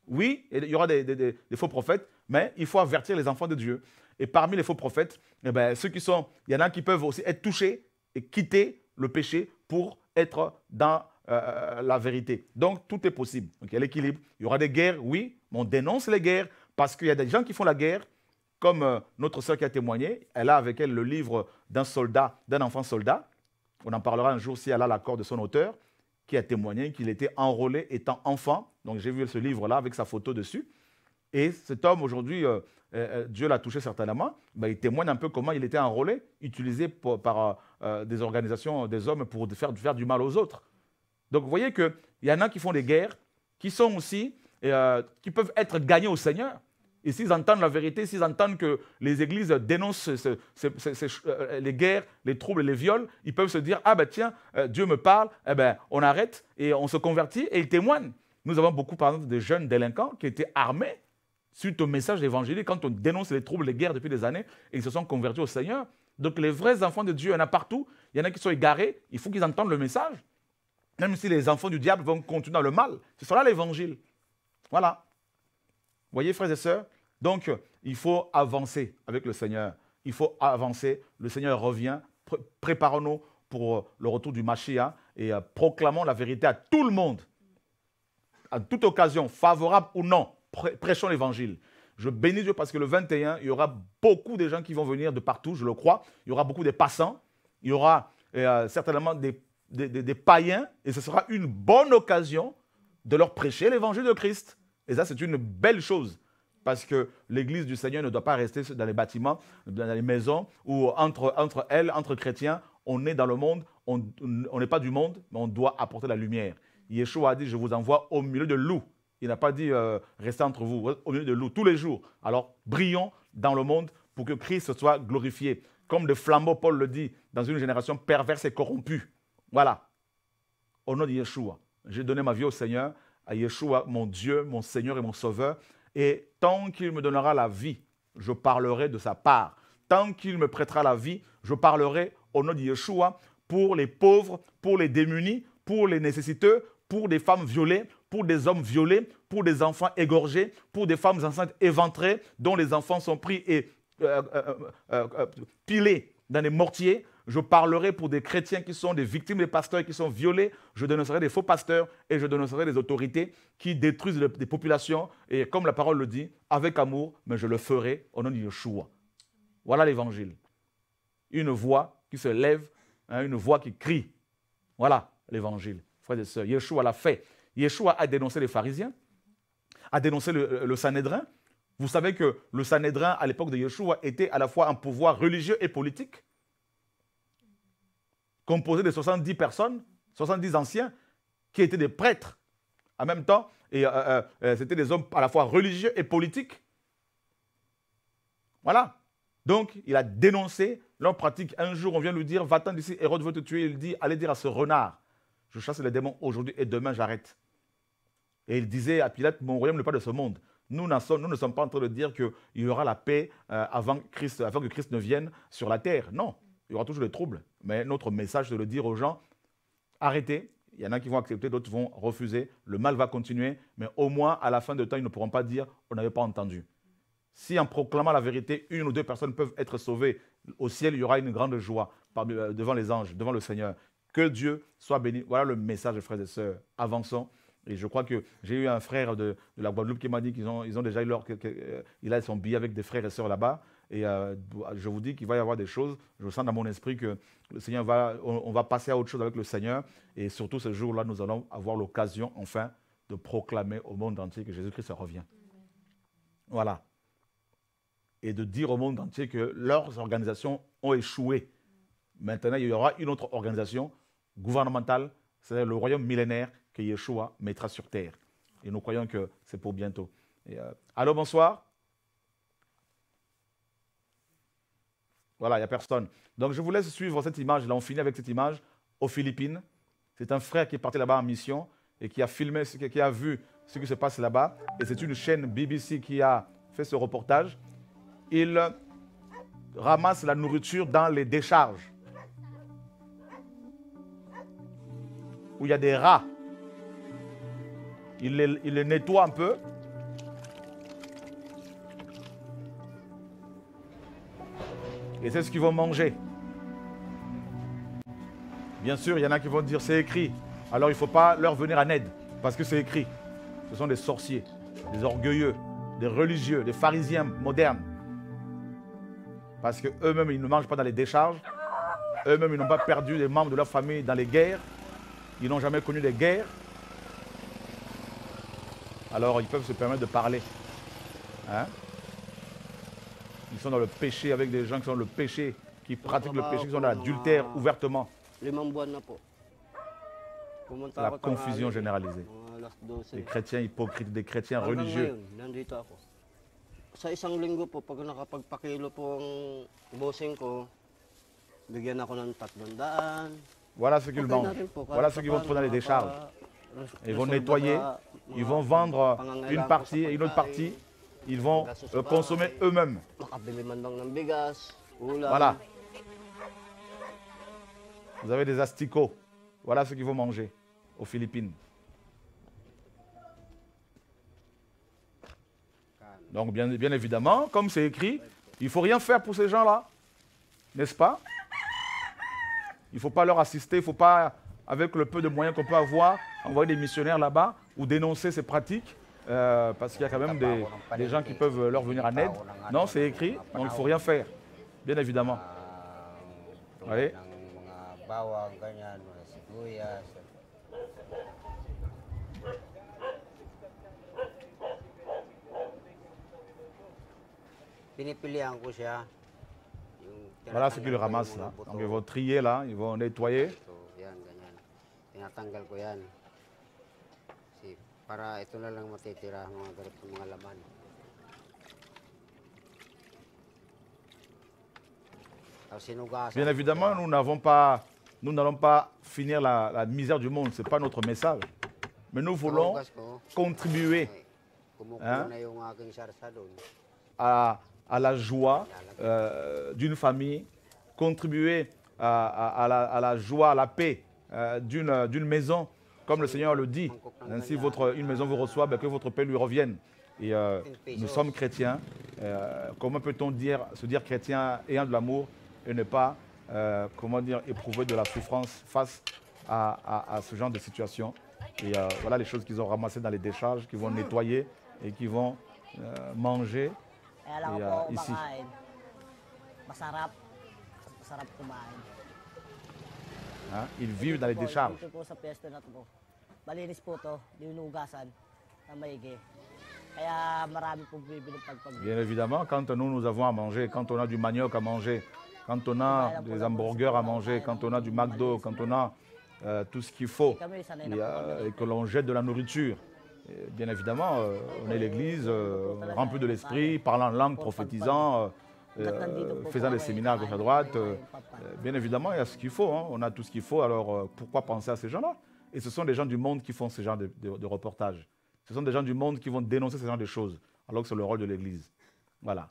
Oui, il y aura des, des, des, des faux prophètes, mais il faut avertir les enfants de Dieu. Et parmi les faux prophètes, eh ben, ceux qui sont, il y en a qui peuvent aussi être touchés, et quitter le péché pour être dans euh, la vérité. Donc, tout est possible. Donc, il y a l'équilibre. Il y aura des guerres, oui, mais on dénonce les guerres parce qu'il y a des gens qui font la guerre, comme euh, notre sœur qui a témoigné. Elle a avec elle le livre d'un soldat, d'un enfant soldat. On en parlera un jour si elle a l'accord de son auteur, qui a témoigné qu'il était enrôlé étant enfant. Donc, j'ai vu ce livre-là avec sa photo dessus. Et cet homme, aujourd'hui, euh, euh, Dieu l'a touché certainement, ben, il témoigne un peu comment il était enrôlé, utilisé pour, par euh, des organisations, des hommes pour faire, faire du mal aux autres. Donc, vous voyez qu'il y en a qui font des guerres, qui sont aussi, euh, qui peuvent être gagnés au Seigneur. Et s'ils entendent la vérité, s'ils entendent que les églises dénoncent ce, ce, ce, ce, les guerres, les troubles, les viols, ils peuvent se dire, ah ben tiens, euh, Dieu me parle, eh ben, on arrête et on se convertit et ils témoignent. Nous avons beaucoup, par exemple, de jeunes délinquants qui étaient armés suite au message évangélique, quand on dénonce les troubles, les guerres depuis des années, et ils se sont convertis au Seigneur. Donc les vrais enfants de Dieu, il y en a partout, il y en a qui sont égarés, il faut qu'ils entendent le message. Même si les enfants du diable vont continuer dans le mal, ce sera l'évangile. Voilà. Vous voyez, frères et sœurs, donc il faut avancer avec le Seigneur. Il faut avancer, le Seigneur revient, Pré préparons-nous pour le retour du Mashiach et euh, proclamons la vérité à tout le monde, à toute occasion, favorable ou non. Prêchons l'évangile. Je bénis Dieu parce que le vingt et un, il y aura beaucoup de gens qui vont venir de partout, je le crois. Il y aura beaucoup de passants, il y aura euh, certainement des, des, des, des païens et ce sera une bonne occasion de leur prêcher l'évangile de Christ. Et ça, c'est une belle chose parce que l'Église du Seigneur ne doit pas rester dans les bâtiments, dans les maisons ou entre, entre elles, entre chrétiens. On est dans le monde, on n'est pas du monde, mais on doit apporter la lumière. Yeshua a dit, je vous envoie au milieu de loups. Il n'a pas dit euh, « restez entre vous » au milieu de l'eau tous les jours. Alors, brillons dans le monde pour que Christ soit glorifié. Comme de flambeaux, Paul le dit, dans une génération perverse et corrompue. Voilà. Au nom de Yeshua, j'ai donné ma vie au Seigneur, à Yeshua, mon Dieu, mon Seigneur et mon Sauveur. Et tant qu'il me donnera la vie, je parlerai de sa part. Tant qu'il me prêtera la vie, je parlerai au nom de Yeshua pour les pauvres, pour les démunis, pour les nécessiteux, pour des femmes violées, pour des hommes violés, pour des enfants égorgés, pour des femmes enceintes éventrées, dont les enfants sont pris et euh, euh, euh, euh, pilés dans des mortiers. Je parlerai pour des chrétiens qui sont des victimes des pasteurs qui sont violés. Je dénoncerai des faux pasteurs et je dénoncerai des autorités qui détruisent le, des populations. Et comme la parole le dit, avec amour, mais je le ferai au nom de Yeshua. Voilà l'évangile. Une voix qui se lève, hein, une voix qui crie. Voilà l'évangile. Frères et sœurs, Yeshua l'a fait. Yeshua a dénoncé les pharisiens, a dénoncé le, le Sanédrin. Vous savez que le Sanédrin, à l'époque de Yeshua, était à la fois un pouvoir religieux et politique, composé de soixante-dix personnes, soixante-dix anciens, qui étaient des prêtres en même temps. Et euh, euh, c'était des hommes à la fois religieux et politiques. Voilà. Donc, il a dénoncé leur pratique. Un jour, on vient lui dire, va-t'en d'ici, Hérode veut te tuer. Il dit, allez dire à ce renard, je chasse les démons aujourd'hui et demain, j'arrête. Et il disait à Pilate, mon royaume n'est pas de ce monde. Nous, nous ne sommes pas en train de dire qu'il y aura la paix avant, Christ, avant que Christ ne vienne sur la terre. Non, il y aura toujours des troubles. Mais notre message, c'est de le dire aux gens, arrêtez. Il y en a qui vont accepter, d'autres vont refuser. Le mal va continuer, mais au moins, à la fin de temps, ils ne pourront pas dire, on n'avait pas entendu. Si en proclamant la vérité, une ou deux personnes peuvent être sauvées, au ciel, il y aura une grande joie devant les anges, devant le Seigneur. Que Dieu soit béni. Voilà le message, frères et sœurs. Avançons. Et je crois que j'ai eu un frère de, de la Guadeloupe qui m'a dit qu'ils ont, ils ont déjà eu leur... Il a son billet avec des frères et sœurs là-bas. Et euh, je vous dis qu'il va y avoir des choses. Je sens dans mon esprit que le Seigneur va... On, on va passer à autre chose avec le Seigneur. Et surtout, ce jour-là, nous allons avoir l'occasion, enfin, de proclamer au monde entier que Jésus-Christ revient. Voilà. Et de dire au monde entier que leurs organisations ont échoué. Maintenant, il y aura une autre organisation gouvernementale, c'est le royaume millénaire que Yeshua mettra sur terre. Et nous croyons que c'est pour bientôt. Et euh, allô, bonsoir. Voilà, il n'y a personne. Donc, je vous laisse suivre cette image. Là, on finit avec cette image aux Philippines. C'est un frère qui est parti là-bas en mission et qui a filmé, qui a vu ce qui se passe là-bas. Et c'est une chaîne B B C qui a fait ce reportage. Il ramasse la nourriture dans les décharges, où il y a des rats. Il les, il les nettoie un peu. Et c'est ce qu'ils vont manger. Bien sûr, il y en a qui vont dire c'est écrit. Alors il ne faut pas leur venir en aide parce que c'est écrit. Ce sont des sorciers, des orgueilleux, des religieux, des pharisiens modernes. Parce qu'eux-mêmes, ils ne mangent pas dans les décharges. Eux-mêmes, ils n'ont pas perdu des membres de leur famille dans les guerres. Ils n'ont jamais connu des guerres. Alors, ils peuvent se permettre de parler. Hein? Ils sont dans le péché avec des gens qui sont dans le péché, qui pratiquent le péché, qui sont dans l'adultère ouvertement. La confusion généralisée. Des chrétiens hypocrites, des chrétiens religieux. Sa isang linggo po, pag nakapagpakilo po ang bossing ko, bigyan ako ng tatlong daan. Voilà ce qu'ils vendent. Voilà ce qu'ils vont trouver dans les décharges. Ils vont nettoyer, ils vont vendre une partie et une autre partie. Ils vont euh, consommer eux-mêmes. Voilà. Vous avez des asticots. Voilà ce qu'ils vont manger aux Philippines. Donc, bien, bien évidemment, comme c'est écrit, il ne faut rien faire pour ces gens-là, n'est-ce pas? Il ne faut pas leur assister, il ne faut pas, avec le peu de moyens qu'on peut avoir, envoyer des missionnaires là-bas ou dénoncer ces pratiques, euh, parce qu'il y a quand même des, des gens qui peuvent leur venir en aide. Non, c'est écrit, donc il ne faut rien faire, bien évidemment. Allez. Voilà ce qu'ils ramassent là. Donc ils vont trier là, ils vont nettoyer. Bien évidemment, nous n'avons pas, nous n'allons pas finir la, la misère du monde, ce n'est pas notre message. Mais nous voulons contribuer hein, à... à la joie euh, d'une famille, contribuer à, à, à, la, à la joie, à la paix euh, d'une d'une maison, comme le Seigneur le dit. Si votre, une maison vous reçoit, ben, que votre paix lui revienne. Et euh, nous sommes chrétiens. Euh, comment peut-on dire, se dire chrétien ayant de l'amour et ne pas euh, comment dire, éprouver de la souffrance face à, à, à ce genre de situation? Et euh, voilà les choses qu'ils ont ramassées dans les décharges, qu'ils vont nettoyer et qu'ils vont euh, manger et, euh, ici. Hein? Ils vivent dans les décharges. Bien évidemment, quand nous, nous avons à manger, quand on a du manioc à manger, quand on a des hamburgers à manger, quand on a du McDo, quand on a euh, tout ce qu'il faut, et, euh, et que l'on jette de la nourriture, et bien évidemment, euh, on est l'église, euh, remplie de l'esprit, parlant langue, prophétisant, euh, euh, faisant des séminaires à gauche à droite. Euh, bien évidemment, il y a ce qu'il faut, hein, on a tout ce qu'il faut, alors euh, pourquoi penser à ces gens-là? Et ce sont les gens du monde qui font ce genre de, de, de reportages. Ce sont des gens du monde qui vont dénoncer ce genre de choses, alors que c'est le rôle de l'Église. Voilà.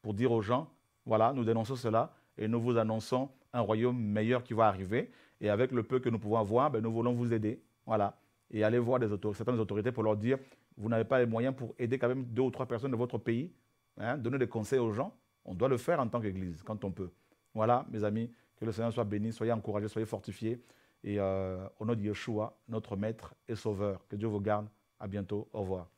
Pour dire aux gens, voilà, nous dénonçons cela et nous vous annonçons un royaume meilleur qui va arriver. Et avec le peu que nous pouvons avoir, ben, nous voulons vous aider. Voilà. Et allez voir des autorités, certaines autorités pour leur dire, vous n'avez pas les moyens pour aider quand même deux ou trois personnes de votre pays. Hein, donner des conseils aux gens. On doit le faire en tant qu'Église, quand on peut. Voilà, mes amis, que le Seigneur soit béni, soyez encouragés, soyez fortifiés. Et euh, au nom de Yeshua, notre Maître et Sauveur, que Dieu vous garde. À bientôt. Au revoir.